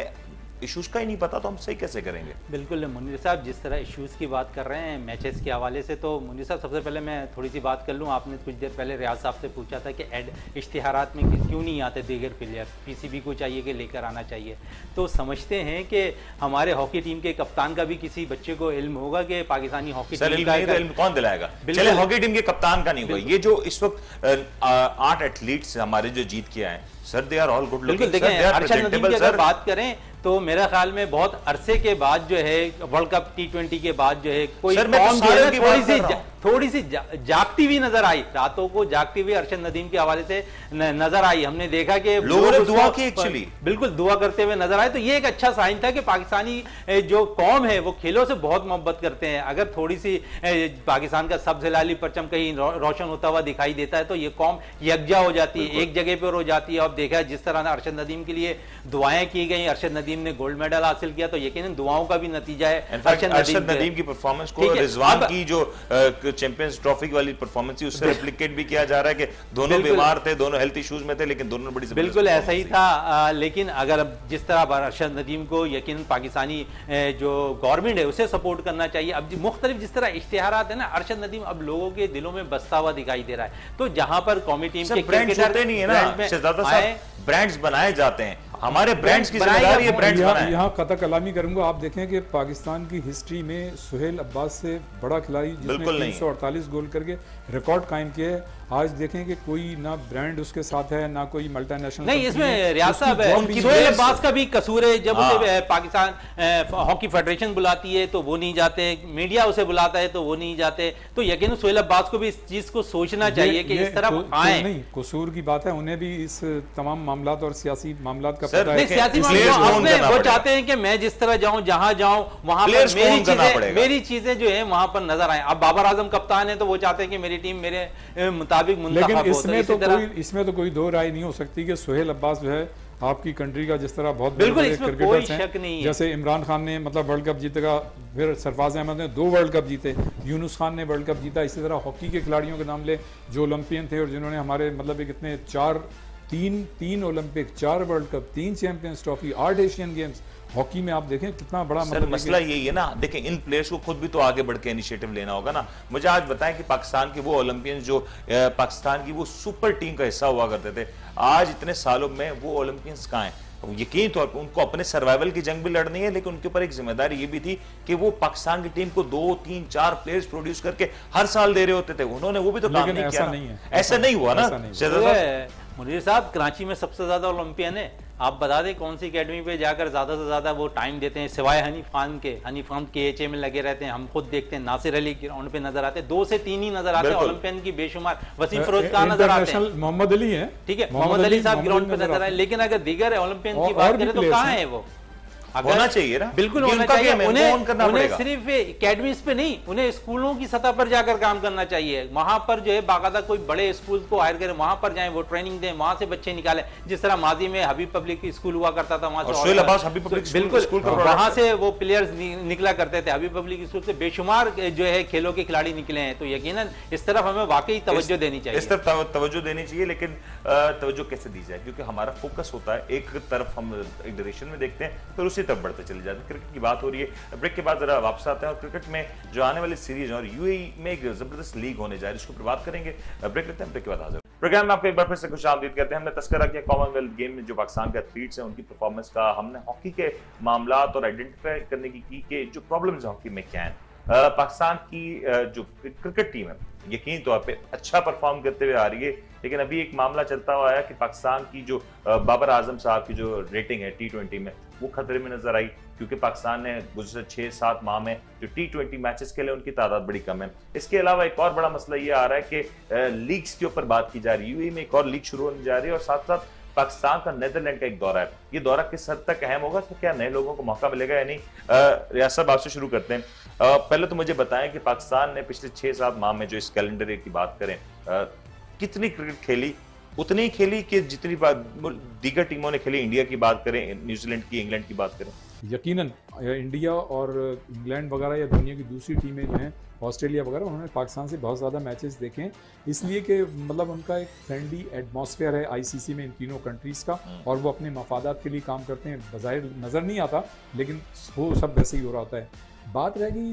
इशूज़ का ही नहीं पता तो हम सही कैसे करेंगे? बिल्कुल मुनीर साहब, जिस तरह इशूज़ की बात कर रहे हैं मैचेस के हवाले से, तो मुनीर साहब सबसे पहले मैं थोड़ी सी बात कर लूँ, आपने कुछ देर पहले रियाज साहब से पूछा था कि इश्तिहारात में क्यों नहीं आते दीगर प्लेयर, PCB को चाहिए कि लेकर आना चाहिए। तो समझते हैं कि हमारे हॉकी टीम के कप्तान का भी किसी बच्चे को इल्म होगा कि पाकिस्तानी हॉकी टीम कौन दिलाएगा। चले हॉकी टीम के कप्तान का नहीं होगा, ये जो इस वक्त 8 एथलीट्स हमारे जो जीत के आए sir, they are all good looking. देखें अर्शद नदीम की अगर बात करें तो मेरा ख्याल में बहुत अरसे के बाद जो है वर्ल्ड कप T20 के बाद जो है कोई थोड़ी सी जागती हुई नजर आई, रातों को जागती हुई अरशद नदीम के हवाले से नजर आई, हमने देखा कि लोगों ने दुआ की एक्चुअली, बिल्कुल दुआ करते हुए नजर आए। तो ये एक अच्छा साइन था कि पाकिस्तानी जो कौम है वो खेलों से बहुत मोहब्बत करते हैं। अगर थोड़ी सी पाकिस्तान का सब्ज हिलाली परचम कहीं रोशन होता हुआ दिखाई देता है तो ये कौम यकजा हो जाती है, एक जगह पर हो जाती है। अब देखा जिस तरह अरशद नदीम के लिए दुआएं की गई, अरशद नदीम ने गोल्ड मेडल हासिल किया, तो यकीनन दुआओं का भी नतीजा है। अरशद नदीम की परफॉर्मेंस को रिजवान की जो चैंपियंस ट्रॉफी वाली परफॉर्मेंस थी उससे रिप्लिकेट भी किया जा रहा है कि दोनों बीमार थे, दोनों हेल्थ इश्यूज में थे, लेकिन दोनों बड़ी बिल्कुल ऐसा ही था। लेकिन अगर जिस तरह अरशद नदीम को यकीनन पाकिस्तानी जो गवर्नमेंट है उसे सपोर्ट करना चाहिए। अब मुख्तलिफ जिस तरह इश्तिहारात है ना, अरशद नदीम अब लोगों के दिलों में बसता हुआ दिखाई दे रहा है। तो जहां पर कौमी टीम के क्रिकेटर नहीं है ना, ब्रांड्स बनाए जाते हैं, हमारे ब्रांड्स की जिम्मेदारी है ब्रांड्स बनाएं। यहाँ कथा कलामी करूंगा, आप देखें कि पाकिस्तान की हिस्ट्री में सोहेल अब्बास से बड़ा खिलाड़ी जिसने 348 गोल करके रिकॉर्ड कायम किया है, आज देखें कि कोई ना ब्रांड उसके साथ है ना कोई मल्टीनेशनल। नहीं इसमें रियाज साहब है, सोहेल अब्बास का भी कसूर है। जब उसे पाकिस्तान हॉकी फेडरेशन बुलाती है तो वो नहीं जाते, मीडिया उसे बुलाता है तो वो नहीं जाते। तो यकीन सोहेल अब्बास को भी इस चीज को सोचना चाहिए कि इस तरफ आए। नहीं कसूर की बात है, उन्हें भी इस तमाम मामला और सियासी मामला का सर, नहीं सियासी वो चाहते हैं कि मैं जिस तरह जाऊं, जहां जाऊं वहां पर मेरी चीजें जो है वहां पर नजर आए। अब बाबर आजम कप्तान है तो वो चाहते हैं कि मेरी टीम मेरे मुताबिक मुंतखब हो। इसमें तो कोई दो राय नहीं हो सकती कि सोहेल अब्बास जो है आपकी कंट्री का जिस तरह बहुत बड़े क्रिकेटर्स हैं, जैसे इमरान खान ने मतलब वर्ल्ड कप जीतेगा, फिर सरफराज अहमद ने 2 वर्ल्ड कप जीते, यूनुस खान ने वर्ल्ड कप जीता। इसी तरह हॉकी के खिलाड़ियों के नाम ले जो ओलंपियन थे और जिन्होंने हमारे मतलब कितने 4-3 Olympic, 4 world cup, 3 champions trophy, 8 Asian games. Hockey में आप देखें कितना बड़ा मसला यही है ना। देखें इन प्लेयर्स को खुद भी तो आगे बढ़ के इनिशिएटिव लेना होगा ना। मुझे आज बताएं कि पाकिस्तान के वो ओलंपियंस जो पाकिस्तान की वो सुपर टीम का हिस्सा हुआ करते थे, आज इतने सालों में वो ओलंपियंस कहाँ हैं। यकीन तौर पर उनको अपने सर्वाइवल की जंग भी लड़नी है, लेकिन उनके ऊपर एक जिम्मेदारी ये भी थी कि वो पाकिस्तान की टीम को 2, 3, 4 प्लेयर्स प्रोड्यूस करके हर साल दे रहे होते थे, उन्होंने वो भी तो काम नहीं किया। ऐसा नहीं हुआ ना। मुनीर साहब कराची में सबसे ज्यादा ओलंपियन है, आप बता दें कौन सी एकेडमी पे जाकर ज़्यादा से ज़्यादा वो टाइम देते हैं, सिवाय हनीफ खान के। हनीफ खान KHA में लगे रहते हैं, हम खुद देखते हैं। नासिर अली ग्राउंड पे नजर आते हैं, 2 से 3 ही नजर आते हैं ओलंपियन की बेशुमार। वसीम फरोज खान नजर आते हैं, मोहम्मद अली है, ठीक है, मोहम्मद अली साहब ग्राउंड पे नजर आए। लेकिन अगर दीगर ओलंपियन की बात करें तो कहाँ है वो? होना चाहिए ना, बिल्कुल होना चाहिए। उन्हें सिर्फ एकेडमीज पे नहीं, उन्हें स्कूलों की सतह पर जाकर काम करना चाहिए। वहां पर जो है बाकायदा कोई बड़े स्कूल को हायर करें, वहां पर जाएं, वो ट्रेनिंग दें, वहां से बच्चे निकालें। जिस तरह माजी में हबीब पब्लिक स्कूल हुआ करता था, वहां से वो प्लेयर्स निकला करते थे। हबीब पब्लिक स्कूल से बेशुमार जो है खेलों के खिलाड़ी निकले हैं। तो यकीनन इस तरफ हमें वाकई तवज्जो देनी चाहिए, इस तरफ तवज्जो देनी चाहिए। लेकिन तवज्जो कैसे दी जाए, क्योंकि हमारा फोकस होता है एक तरफ, हम एक डायरेक्शन में देखते हैं फिर उसी तब बढ़ते चले जाते हैं। क्रिकेट की बात हो रही है, ब्रेक के बाद जरा वापस आते हैं और क्रिकेट में जो आने वाली सीरीज और यूएई में एक जबरदस्त लीग होने जा रही है, इसको बात करेंगे। ब्रेक लेते हैं, ब्रेक के बाद हाजिर। प्रोग्राम में आपको एक बार फिर से खुश आमदीद करते हैं। हमने तस्करा किया कॉमनवेल्थ गेम में जो पाकिस्तान के एथलीट्स हैं उनकी परफॉर्मेंस का, हमने हॉकी के मामला और आइडेंटिफाई करने की कि जो प्रॉब्लम्स हॉकी में क्या है। पाकिस्तान की जो क्रिकेट टीम है यकीन तौर पे अच्छा परफॉर्म करते हुए आ रही है, लेकिन अभी एक मामला चलता हुआ आया कि पाकिस्तान की जो बाबर आजम साहब की जो रेटिंग है T20 में वो खतरे में नजर आई, क्योंकि पाकिस्तान ने गुजरे 6-7 माह में जो T20 मैचेस खेले उनकी तादाद बड़ी कम है। इसके अलावा एक और बड़ा मसला ये आ रहा है कि लीग्स के ऊपर बात की जा रही है। यूएई में एक और लीग शुरू होने जा रही है और साथ साथ पाकिस्तान का नीदरलैंड का एक दौरा है। ये दौरा किस हद तक अहम होगा, तो क्या नए लोगों को मौका मिलेगा या नहीं? रियाज साहब आपसे शुरू करते हैं। पहले तो मुझे बताएं कि पाकिस्तान ने पिछले 6-7 माह में जो इस कैलेंडर ईयर की बात करें कितनी क्रिकेट खेली, उतनी ही खेली कि जितनी दीगर टीमों ने खेली? इंडिया की बात करें, न्यूजीलैंड की, इंग्लैंड की बात करें, यकीनन इंडिया और इंग्लैंड वगैरह या दुनिया की दूसरी टीमें जो हैं, ऑस्ट्रेलिया वगैरह, उन्होंने पाकिस्तान से बहुत ज़्यादा मैचेस देखे, इसलिए कि मतलब उनका एक फ्रेंडली एटमॉस्फेयर है ICC में इन तीनों कंट्रीज़ का, और वो अपने मफादात के लिए काम करते हैं। बज़ाहिर नज़र नहीं आता लेकिन वो सब वैसे ही हो रहा होता है। बात रह गई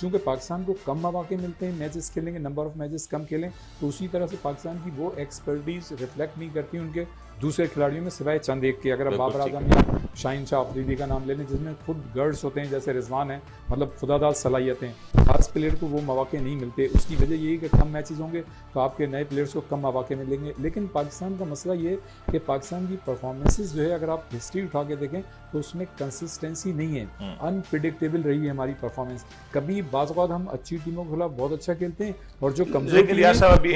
चूँकि पाकिस्तान को कम मौके मिलते हैं, मैचेस खेलेंगे, नंबर ऑफ मैचेस कम खेलें, तो उसी तरह से पाकिस्तान की वो एक्सपर्टीज़ रिफ्लेक्ट नहीं करती उनके दूसरे खिलाड़ियों में सिवाय चंद एक के। अगर आप बाबर आजम या शाहीन शाह अफरीदी का नाम ले लें जिसमें खुद गर्ड्स होते हैं, जैसे रिजवान हैं, मतलब खुदादाद सलाहियतें, खास प्लेयर को वो मौके नहीं मिलते। उसकी वजह यही कि कम मैचेस होंगे तो आपके नए प्लेयर्स को कम मौके मिलेंगे। लेकिन पाकिस्तान का मसला ये है कि पाकिस्तान की परफॉर्मेंसेस जो है, अगर आप हिस्ट्री उठा के देखें तो उसमें कंसिस्टेंसी नहीं है, अनप्रिडिक्टेबल रही है हमारी परफॉर्मेंस। कभी बाज़ औक़ात हम अच्छी टीमों के खिलाफ बहुत अच्छा खेलते हैं और जो कमजोर,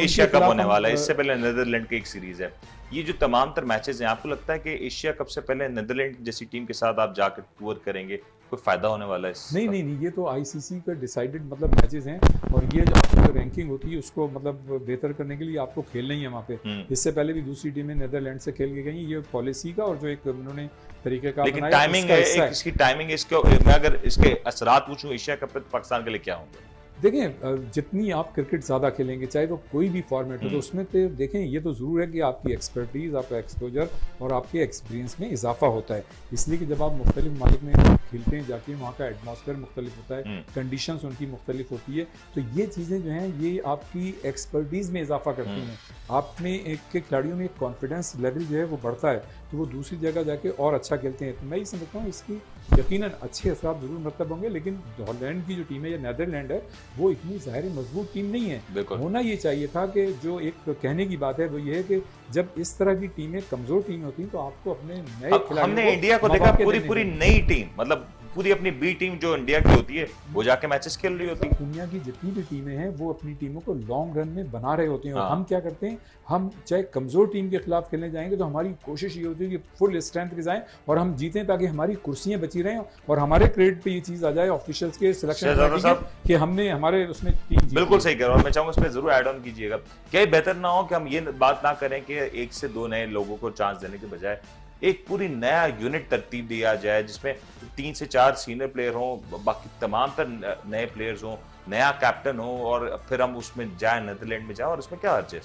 एशिया कप होने वाला है, इससे पहले नीदरलैंड की एक सीरीज है, ये जो तमाम तर मैचेस हैं, आपको लगता है कि एशिया कप से पहले नीदरलैंड जैसी टीम के साथ आप जाकर टूर करेंगे, कोई फायदा होने वाला है? नहीं, ये तो आईसीसी का डिसाइडेड मतलब मैचेस हैं और ये जो आपकी रैंकिंग होती है उसको मतलब बेहतर करने के लिए आपको खेलना ही है वहाँ पे। इससे पहले भी दूसरी टीमें नीदरलैंड से खेल के गई, ये पॉलिसी का और जो एक उन्होंने तरीके का टाइमिंग। एशिया कप पाकिस्तान के लिए क्या होंगे? देखें, जितनी आप क्रिकेट ज़्यादा खेलेंगे, चाहे वो कोई भी फॉर्मेट हो, तो उसमें तो देखें ये तो ज़रूर है कि आपकी एक्सपर्टीज़, आपका एक्सपोजर और आपके एक्सपीरियंस में इजाफा होता है। इसलिए कि जब आप मुख्तलिफ ममालिक में खेलते हैं जाके, वहाँ का एटमॉस्फेयर मुख्तलिफ होता है, कंडीशंस उनकी मुख्तलिफ होती है, तो ये चीज़ें जो हैं ये आपकी एक्सपर्टीज़ में इजाफा करती हैं। आप में एक के खिलाड़ियों में कॉन्फिडेंस लेवल जो है वो बढ़ता है, तो वो दूसरी जगह जाके और अच्छा खेलते हैं। तो मैं ये समझता हूँ इसकी यकीनन अच्छे असरात ज़रूर मतलब होंगे। लेकिन हॉलैंड की जो टीम है या नीदरलैंड है, वो इतनी ज़ाहिर मजबूत टीम नहीं है। होना ये चाहिए था कि जो एक कहने की बात है वो ये है कि जब इस तरह की टीमें कमज़ोर टीम होती हैं तो आपको अपने नए खिलाड़ियों, हमने इंडिया को देखा पूरी नई टीम, मतलब पूरी अपनी बी टीम जो इंडिया की होती है वो जाके मैचेस खेल रही होती है। दुनिया की जितनी भी टीमें हैं वो अपनी टीमों को लॉन्ग रन में बना रहे होते हैं। और हम क्या करते हैं, हम चाहे कमज़ोर टीम के खिलाफ खेलने जाएंगे तो हमारी कोशिश ये होती है कि फुल स्ट्रेंथ के जाएँ और हम जीतें ताकि हमारी कुर्सियाँ बची रहें और हमारे क्रेडिट पर ये चीज़ आ जाए ऑफिशियल्स के सिलेक्शन कि हमने हमारे उसमें टीम। बिल्कुल सही कह रहा हूँ, मैं चाहूँगा इसमें ज़रूर ऐड ऑन कीजिएगा। क्या बेहतर ना हो कि हम ये बात ना करें कि एक से दो नए लोगों को चांस देने के बजाय एक पूरी नया यूनिट तरतीब दिया जाए जिसमें 3 से 4 सीनियर प्लेयर हों, बाकी तमाम तर नए प्लेयर्स हों, नया कैप्टन हो और फिर हम उसमें जाए, नीदरलैंड में जाए, और उसमें क्या हर्ज है?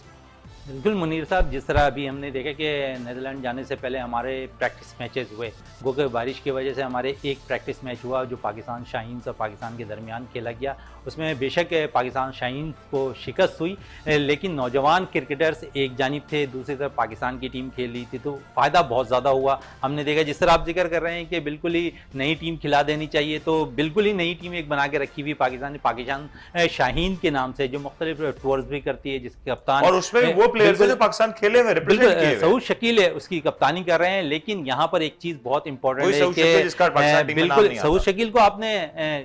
बिल्कुल मुनीर साहब, जिस तरह अभी हमने देखा कि नीदरलैंड जाने से पहले हमारे प्रैक्टिस मैचेस हुए, गो के बारिश की वजह से हमारे एक प्रैक्टिस मैच हुआ जो पाकिस्तान शाहीन्स और पाकिस्तान के दरमियान खेला गया। उसमें बेशक पाकिस्तान शाहीन्स को शिकस्त हुई, लेकिन नौजवान क्रिकेटर्स एक जानिब थे, दूसरी तरफ पाकिस्तान की टीम खेल रही थी, तो फ़ायदा बहुत ज़्यादा हुआ। हमने देखा जिस तरह आप जिक्र कर रहे हैं कि बिल्कुल ही नई टीम खिला देनी चाहिए, तो बिल्कुल ही नई टीम एक बना के रखी हुई पाकिस्तान शाहीन के नाम से, जो मुख्तलिफ टूर्स भी करती है, जिसके कप्तान और उसमें वो जो पाकिस्तान खेले हुए सऊद शकील है उसकी कप्तानी कर रहे हैं। लेकिन यहाँ पर एक चीज बहुत इंपॉर्टेंट है कि बिल्कुल सऊद शकील को आपने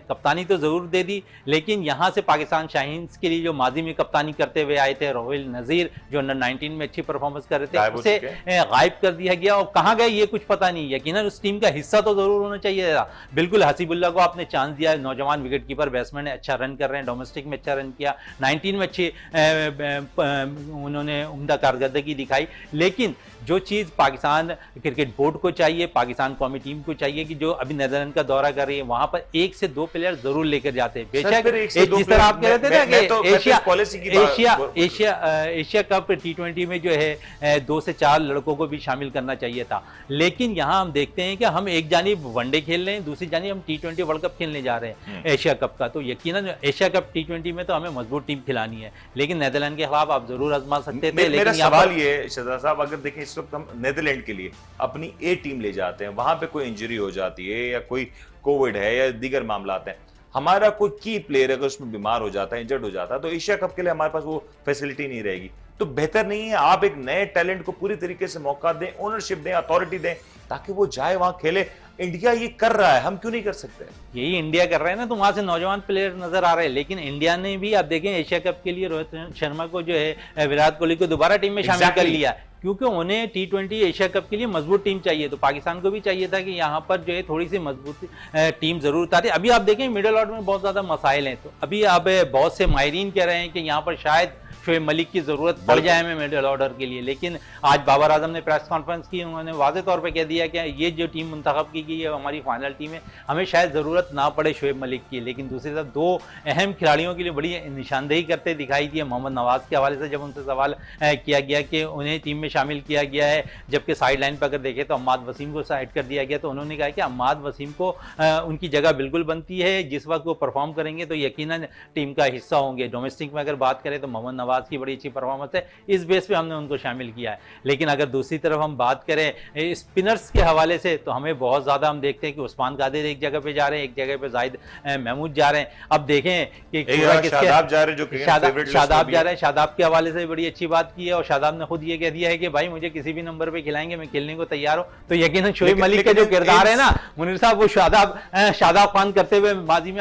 कप्तानी तो जरूर दे दी, लेकिन यहाँ से पाकिस्तान शाहीन्स के लिए जो माजी में कप्तानी करते हुए आए थे रोहिल नजीर, जो अंडर 19 में अच्छी परफॉर्मेंस कर रहे थे, उसे गायब कर दिया गया और कहाँ गए ये कुछ पता नहीं। यकीनन उस टीम का हिस्सा तो जरूर होना चाहिए था। बिल्कुल हसीबुल्ला को आपने चांस दिया, नौजवान विकेट कीपर बैट्समैन है, अच्छा रन कर रहे हैं, डोमेस्टिक में अच्छा रन किया, 19 में अच्छी उन्होंने उम्दा कारकर्दगी दिखाई। लेकिन जो चीज़ पाकिस्तान क्रिकेट बोर्ड को चाहिए, पाकिस्तान कौमी टीम को चाहिए कि जो अभी नीदरलैंड का दौरा कर रही है वहाँ पर 1 से 2 प्लेयर जरूर लेकर जाते हैं। बेशक जिस तरह आप कह रहे थे ना कि एशिया कप T20 में जो है 2 से 4 लड़कों को भी शामिल करना चाहिए था। लेकिन यहाँ हम देखते हैं कि हम एक जानिब वनडे खेल रहे हैं, दूसरी जानिब हम T20 वर्ल्ड कप खेलने जा रहे हैं एशिया कप का। तो यकीनन एशिया कप T20 में तो हमें मजबूत टीम खिलानी है, लेकिन नीदरलैंड के खिलाफ आप जरूर आजमा सकते थे। मेरा सवाल ये है शहजाद साहब, अगर देखें इस वक्त हम नीदरलैंड के लिए अपनी ए टीम ले जाते हैं, वहां पे कोई इंजरी हो जाती है या कोई कोविड है या दीगर मामला आते हैं, हमारा कोई की प्लेयर अगर उसमें बीमार हो जाता है, इंजर्ड हो जाता है, तो एशिया कप के लिए हमारे पास वो फैसिलिटी नहीं रहेगी। तो बेहतर नहीं है आप एक नए टैलेंट को पूरी तरीके से मौका दें, ओनरशिप दें, अथॉरिटी दें, ताकि वो जाए वहां खेले। इंडिया ये कर रहा है, हम क्यों नहीं कर सकते? यही इंडिया कर रहा है ना, तो वहां से नौजवान प्लेयर नजर आ रहे हैं। लेकिन इंडिया ने भी आप देखें एशिया कप के लिए रोहित शर्मा को जो है, विराट कोहली को दोबारा टीम में शामिल कर लिया, क्योंकि उन्हें T20 एशिया कप के लिए मजबूत टीम चाहिए। तो पाकिस्तान को भी चाहिए था कि यहाँ पर जो है थोड़ी सी मजबूत टीम जरूर आती। अभी आप देखें मिडिल ऑर्डर में बहुत ज़्यादा मसाइल हैं, तो अभी आप बहुत से माहरीन कह रहे हैं कि यहाँ पर शायद शोएब मलिक की ज़रूरत पड़ जाए हमें मिडिल ऑर्डर के लिए। लेकिन आज बाबर आजम ने प्रेस कॉन्फ्रेंस की, उन्होंने वाजे तौर पे कह दिया कि ये जो टीम मुंतखब की गई है हमारी फाइनल टीम है, हमें शायद ज़रूरत ना पड़े शोएब मलिक की। लेकिन दूसरी तरफ 2 अहम खिलाड़ियों के लिए बड़ी निशानदेही करते दिखाई दिए। मोहम्मद नवाज़ के हवाले से जब उनसे सवाल किया गया कि उन्हें टीम में शामिल किया गया है, जबकि साइड लाइन पर अगर देखें तो अम्माद वसीम को साइड कर दिया गया, तो उन्होंने कहा कि अम्माद वसीम को उनकी जगह बिल्कुल बनती है, जिस वक्त वो परफॉर्म करेंगे तो यकीनन टीम का हिस्सा होंगे। डोमेस्टिक में अगर बात करें तो मोहम्मद नवाज़ आवाज़ की बड़ी अच्छी परफॉर्मेंस है, इस बेस पे हमने उनको शामिल किया है। लेकिन अगर दूसरी तरफ हम बात करें स्पिनर्स के हवाले से तो हमें बहुत ज़्यादा हम देखते हैं कि उस्मान कादिर एक जगह पे जा रहे हैं, एक जगह पे जाहिद महमूद जा रहे हैं। अब देखें कि शादाब जा रहे हैं, शादाब के हवाले से बड़ी अच्छी बात की है और शादाब ने खुद ये कह दिया है कि भाई मुझे किसी भी नंबर पर खिलाएंगे, मैं खेलने को तैयार हूँ। तो यकीनन शोएब मलिक का जो किरदार है ना मुनीर साहब, वो शादाब खान करते हुए माजी में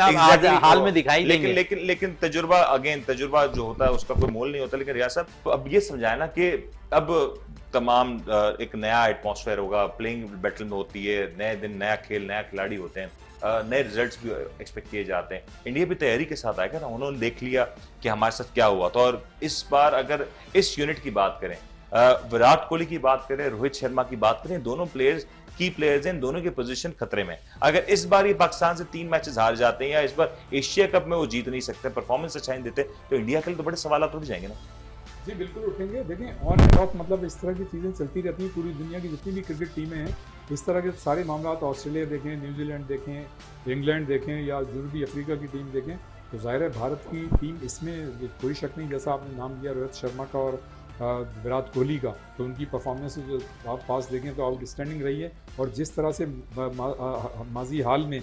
हाल में दिखाई। लेकिन तजुर्बा अगेन तजुर्बा जो होता है उसका कोई मोल नहीं होता। लेकिन रियाज साहब अब ये समझाना कि अब तमाम एक नया एटमॉस्फेयर होगा, प्लेइंग बैटल में होती है, नए दिन नया खेल, नया खिलाड़ी होते हैं, नए रिजल्ट्स भी एक्सपेक्ट किए जाते हैं। इंडिया भी तैयारी के साथ आएगा ना, उन्होंने देख लिया कि हमारे साथ क्या हुआ था। और इस बार अगर इस यूनिट की बात करें, विराट कोहली की बात करें, रोहित शर्मा की बात करें, दोनों प्लेयर्स की प्लेयर्स हैं, दोनों की पोजीशन खतरे में। अगर इस बार ये पाकिस्तान से 3 मैचेस हार जाते हैं या इस बार एशिया कप में वो जीत नहीं सकते, परफॉर्मेंस अच्छा नहीं देते, तो इंडिया के लिए तो बड़े सवाल उठ जाएंगे ना। जी बिल्कुल उठेंगे। देखें ऑन एंड ऑफ मतलब इस तरह की चीज़ें चलती रहती हैं। पूरी दुनिया की जितनी भी क्रिकेट टीमें हैं इस तरह के सारे मामला, ऑस्ट्रेलिया देखें, न्यूजीलैंड देखें, इंग्लैंड देखें या जनूबी अफ्रीका की टीम देखें, तो ज़ाहिर है भारत की टीम इसमें कोई शक नहीं। जैसा आपने नाम लिया रोहित शर्मा का और विराट कोहली का, तो उनकी परफॉर्मेंस जो आप पास देखें तो आउटस्टैंडिंग रही है। और जिस तरह से माजी हाल में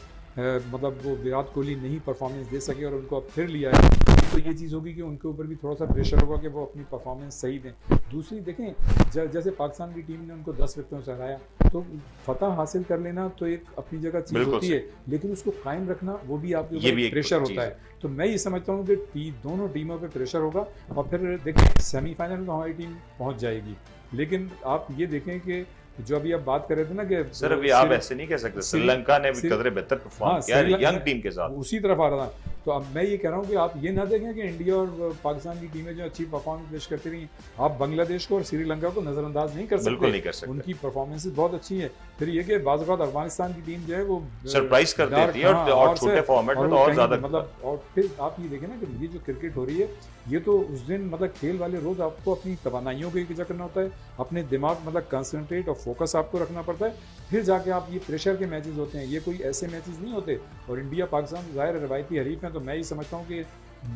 मतलब वो विराट कोहली नहीं परफॉर्मेंस दे सके और उनको अब फिर लिया है, तो ये चीज़ होगी कि उनके ऊपर भी थोड़ा सा प्रेशर होगा कि वो अपनी परफॉर्मेंस सही दें। दूसरी देखें जैसे पाकिस्तान की टीम ने उनको 10 विकेटों से हराया, तो फतह हासिल कर लेना तो एक अपनी जगह चीज़ होती है, लेकिन उसको कायम रखना वो भी आपके ऊपर प्रेशर होता है। तो मैं ये समझता हूँ कि दोनों टीमों पर प्रेशर होगा और फिर देखें सेमीफाइनल में हमारी टीम पहुँच जाएगी। लेकिन आप ये देखें कि जो अभी आप बात कर रहे थे ना कि सर अभी आप ऐसे नहीं कह सकते, श्रीलंका ने भी कदरे बेहतर परफॉर्म किया यंग टीम के साथ, उसी तरफ आ रहा था। तो अब मैं ये कह रहा हूँ कि आप ये ना देखें कि इंडिया और पाकिस्तान की टीमें जो अच्छी परफॉर्मेंस पेश करती रही, आप बांग्लादेश को और श्रीलंका को नजरअंदाज नहीं कर सकते, बिल्कुल नहीं कर सकते, उनकी परफॉर्मेंस बहुत अच्छी है। फिर ये कि बाज़ वक़्त अफगानिस्तान की टीम जो है वो सरप्राइज कर देती है और छोटे फॉर्मेट में तो और ज्यादा मतलब। और फिर आप ये देखें ना कि ये जो क्रिकेट हो रही है ये तो उस दिन मतलब खेल वाले रोज आपको अपनी तवानाइयों को इकट्ठा करना होता है, अपने दिमाग मतलब कंसंट्रेट और फोकस आपको रखना पड़ता है, फिर जाके आप ये प्रेशर के मैचेस होते हैं, ये कोई ऐसे मैचेस नहीं होते। और इंडिया पाकिस्तान ज़ाहिर रवायती हरीफ हैं, तो मैं ये समझता हूँ कि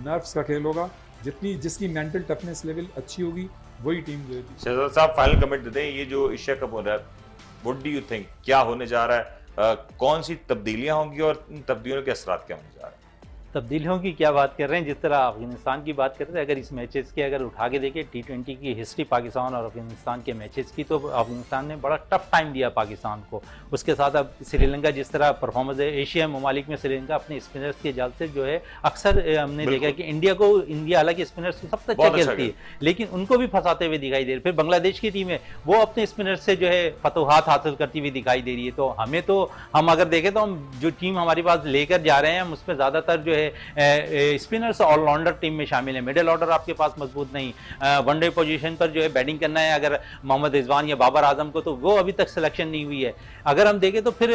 नर्व्स का खेल होगा, जितनी जिसकी मेंटल टफनेस लेवल अच्छी होगी वही टीम जीतेगी। शहजाद साहब फाइनल कमेंट देते हैं, ये जो एशिया कप हो रहा है व्हाट डू यू थिंक क्या होने जा रहा है, कौन सी तब्दीलियाँ होंगी और इन तब्दीलियों के असरात क्या होने जा रहे हैं? तब्दीलियों की क्या बात कर रहे हैं, जिस तरह अफगानिस्तान की बात कर रहे थे, अगर इस मैचेस के अगर उठा के देखें T20 की हिस्ट्री पाकिस्तान और अफगानिस्तान के मैचेस की, तो अफगानिस्तान ने बड़ा टफ टाइम दिया पाकिस्तान को। उसके साथ अब श्रीलंका जिस तरह परफॉर्मेंस है, एशिया ममालिक में श्रीलंका अपने स्पिनर्स के जाल से जो है अक्सर हमने देखा कि इंडिया हालांकि स्पिनर्स को सबसे अच्छा खेलती है लेकिन उनको भी फंसाते हुए दिखाई दे रही। फिर बांग्लादेश की टीम है वो अपने स्पिनर्स से जो है फतोहात हासिल करती हुई दिखाई दे रही है। तो हमें तो हम अगर देखें तो हम जो टीम हमारे पास लेकर जा रहे हैं हम उसमें ज़्यादातर जो है स्पिनर्स ऑलराउंडर टीम में शामिल है, मिडिल ऑर्डर आपके पास मजबूत नहीं, वनडे पोजीशन पर जो है बैटिंग करना है अगर मोहम्मद रिजवान या बाबर आजम को, तो वो अभी तक सिलेक्शन नहीं हुई है। अगर हम देखें तो फिर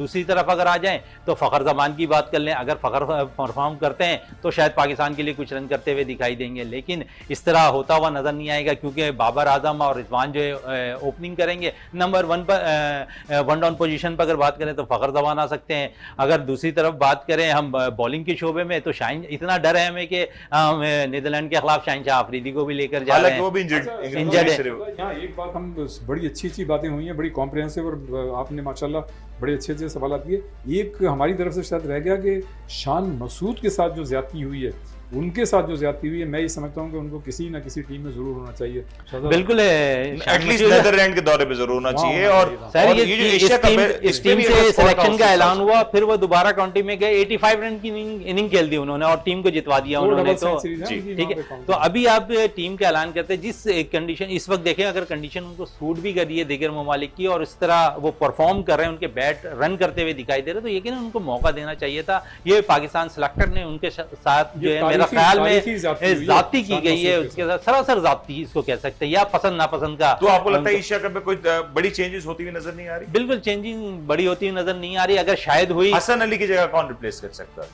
दूसरी तरफ अगर आ जाएं तो फखर जमान की बात कर लें, अगर फखर परफॉर्म करते हैं तो शायद पाकिस्तान के लिए कुछ रन करते हुए दिखाई देंगे, लेकिन इस तरह होता हुआ नजर नहीं आएगा क्योंकि बाबर आजम और रिजवान जो है ओपनिंग करेंगे। नंबर 1 पर वन डाउन पोजीशन पर अगर बात करें तो फखर जमान आ सकते हैं। अगर दूसरी तरफ बात करें बॉलिंग के शोबे में तो शाहीन, इतना डर है हमें कि हम नीदरलैंड के खिलाफ शाहीन शाह आफरीदी को भी लेकर जा रहे हैं, वो भी इंजर्ड है। यहाँ एक बात हम बड़ी अच्छी बातें हुई हैं, बड़ी कॉम्प्रिहेंसिव, और आपने माशाल्लाह बड़े अच्छे सवाल किए। एक हमारी तरफ से शायद रह गया कि शान मसूद के साथ जो ज्यादती हुई है, उनके साथ जो ज्यादती हुई है, मैं ये समझता हूँ कि उनको किसी ना किसी टीम में जरूर होना चाहिए, बिल्कुल एटलीस्ट नीदरलैंड के दौरे पे जरूर होना चाहिए। और सर ये जो एशिया कप इस टीम से सिलेक्शन का ऐलान हुआ, फिर वो दोबारा काउंटी में गए, 85 रन की इनिंग खेल दी उन्होंने और टीम को जितवा दिया उन्होंने। तो ठीक है, तो अभी आप टीम का ऐलान करते हैं जिस कंडीशन इस वक्त देखें, अगर कंडीशन उनको सूट भी करी है दीगर ममालिक की और इस तरह वो परफॉर्म कर रहे हैं, उनके बैट रन करते हुए दिखाई दे रहे, तो यकीनन उनको मौका देना चाहिए था। ये पाकिस्तान सिलेक्टर ने उनके साथ जो है ख्याल में जाती की गई है, उसके साथ सरासर जाती इसको कह सकते हैं, या पसंद नापसंद का। तो आपको लगता है एशिया कप में कोई बड़ी चेंजेस होती हुई नजर नहीं आ रही? बिल्कुल चेंजिंग बड़ी होती हुई नजर नहीं आ रही। अगर शायद हुई, हसन अली की जगह कौन रिप्लेस कर सकता है?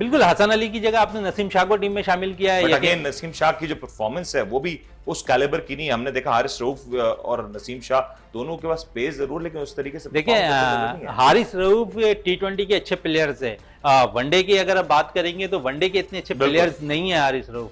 बिल्कुल हसन अली की जगह आपने नसीम शाह को टीम में शामिल किया है, नसीम शाह की जो परफॉर्मेंस है वो भी उस कैलेबर की नहीं। हमने देखा हारिस रऊफ और नसीम शाह दोनों के पास पेस जरूर, लेकिन उस तरीके से देखिए हारिस रऊफ T20 के अच्छे प्लेयर्स हैं, वनडे की अगर आप बात करेंगे तो वनडे के इतने अच्छे प्लेयर्स नहीं है हारिस रऊफ,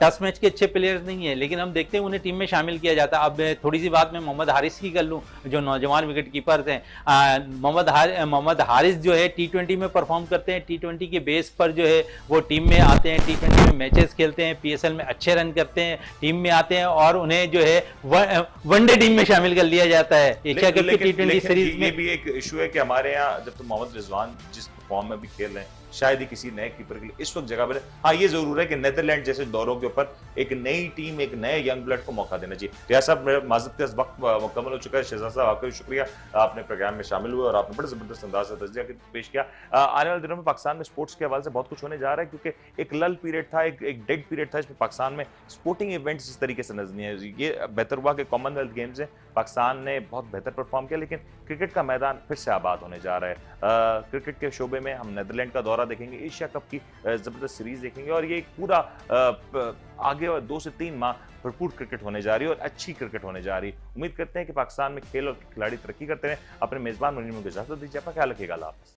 टेस्ट मैच के अच्छे प्लेयर्स नहीं है, लेकिन हम देखते हैं उन्हें टीम में शामिल किया जाता है। अब थोड़ी सी बात मैं मोहम्मद हारिस की कर लूँ जो नौजवान विकेट कीपर्स हैं। मोहम्मद हारिस जो है T20 में परफॉर्म करते हैं, T20 के बेस पर जो है वो टीम में आते हैं, T20 में मैचेस खेलते हैं, PSL में अच्छे रन करते हैं, टीम में आते हैं और उन्हें जो है वनडे टीम में शामिल कर लिया जाता है। एशिया कप की T20 सीरीज में भी एक इशू है कि हमारे यहाँ जब तो मोहम्मद रिजवान जिस फॉर्म में भी खेल रहे हैं शायद ही किसी नए कीपर के लिए इस वक्त जगह पर। हाँ ये जरूर है कि नीदरलैंड जैसे दौरों के ऊपर एक नई टीम एक नए यंग ब्लड को मौका देना चाहिए। रियाज साहब मेरा माजत का वक्त मुकम्मल हो चुका है। शहजाद साहब आपका भी शुक्रिया, आपने प्रोग्राम में शामिल हुए और आपने बड़े जबरदस्त अंदाज से तजज़िया पेश किया। आने वाले दिनों में पाकिस्तान में स्पोर्ट्स के हवाले से बहुत कुछ होने जा रहा है क्योंकि एक लल पीरियड था, एक डेड पीरियड था, इसमें पाकिस्तान में स्पोर्टिंग इवेंट्स इस तरीके से नजर नहीं आए। ये बेहतर हुआ कि कॉमनवेल्थ गेम्स में पाकिस्तान ने बहुत बेहतर परफॉर्म किया, लेकिन क्रिकेट का मैदान फिर से आबाद होने जा रहा है। क्रिकेट के शोबे में हम नीदरलैंड का दौरा देखेंगे, एशिया कप की जबरदस्त सीरीज देखेंगे और ये पूरा आगे 2 से 3 माह भरपूर क्रिकेट होने जा रही है और अच्छी क्रिकेट होने जा रही है। उम्मीद करते हैं कि पाकिस्तान में खेल और खिलाड़ी तरक्की करते रहें। अपने मेजबान मुनीर मेमन को इजाजत दीजिए, अपना ख्याल रखिएगा।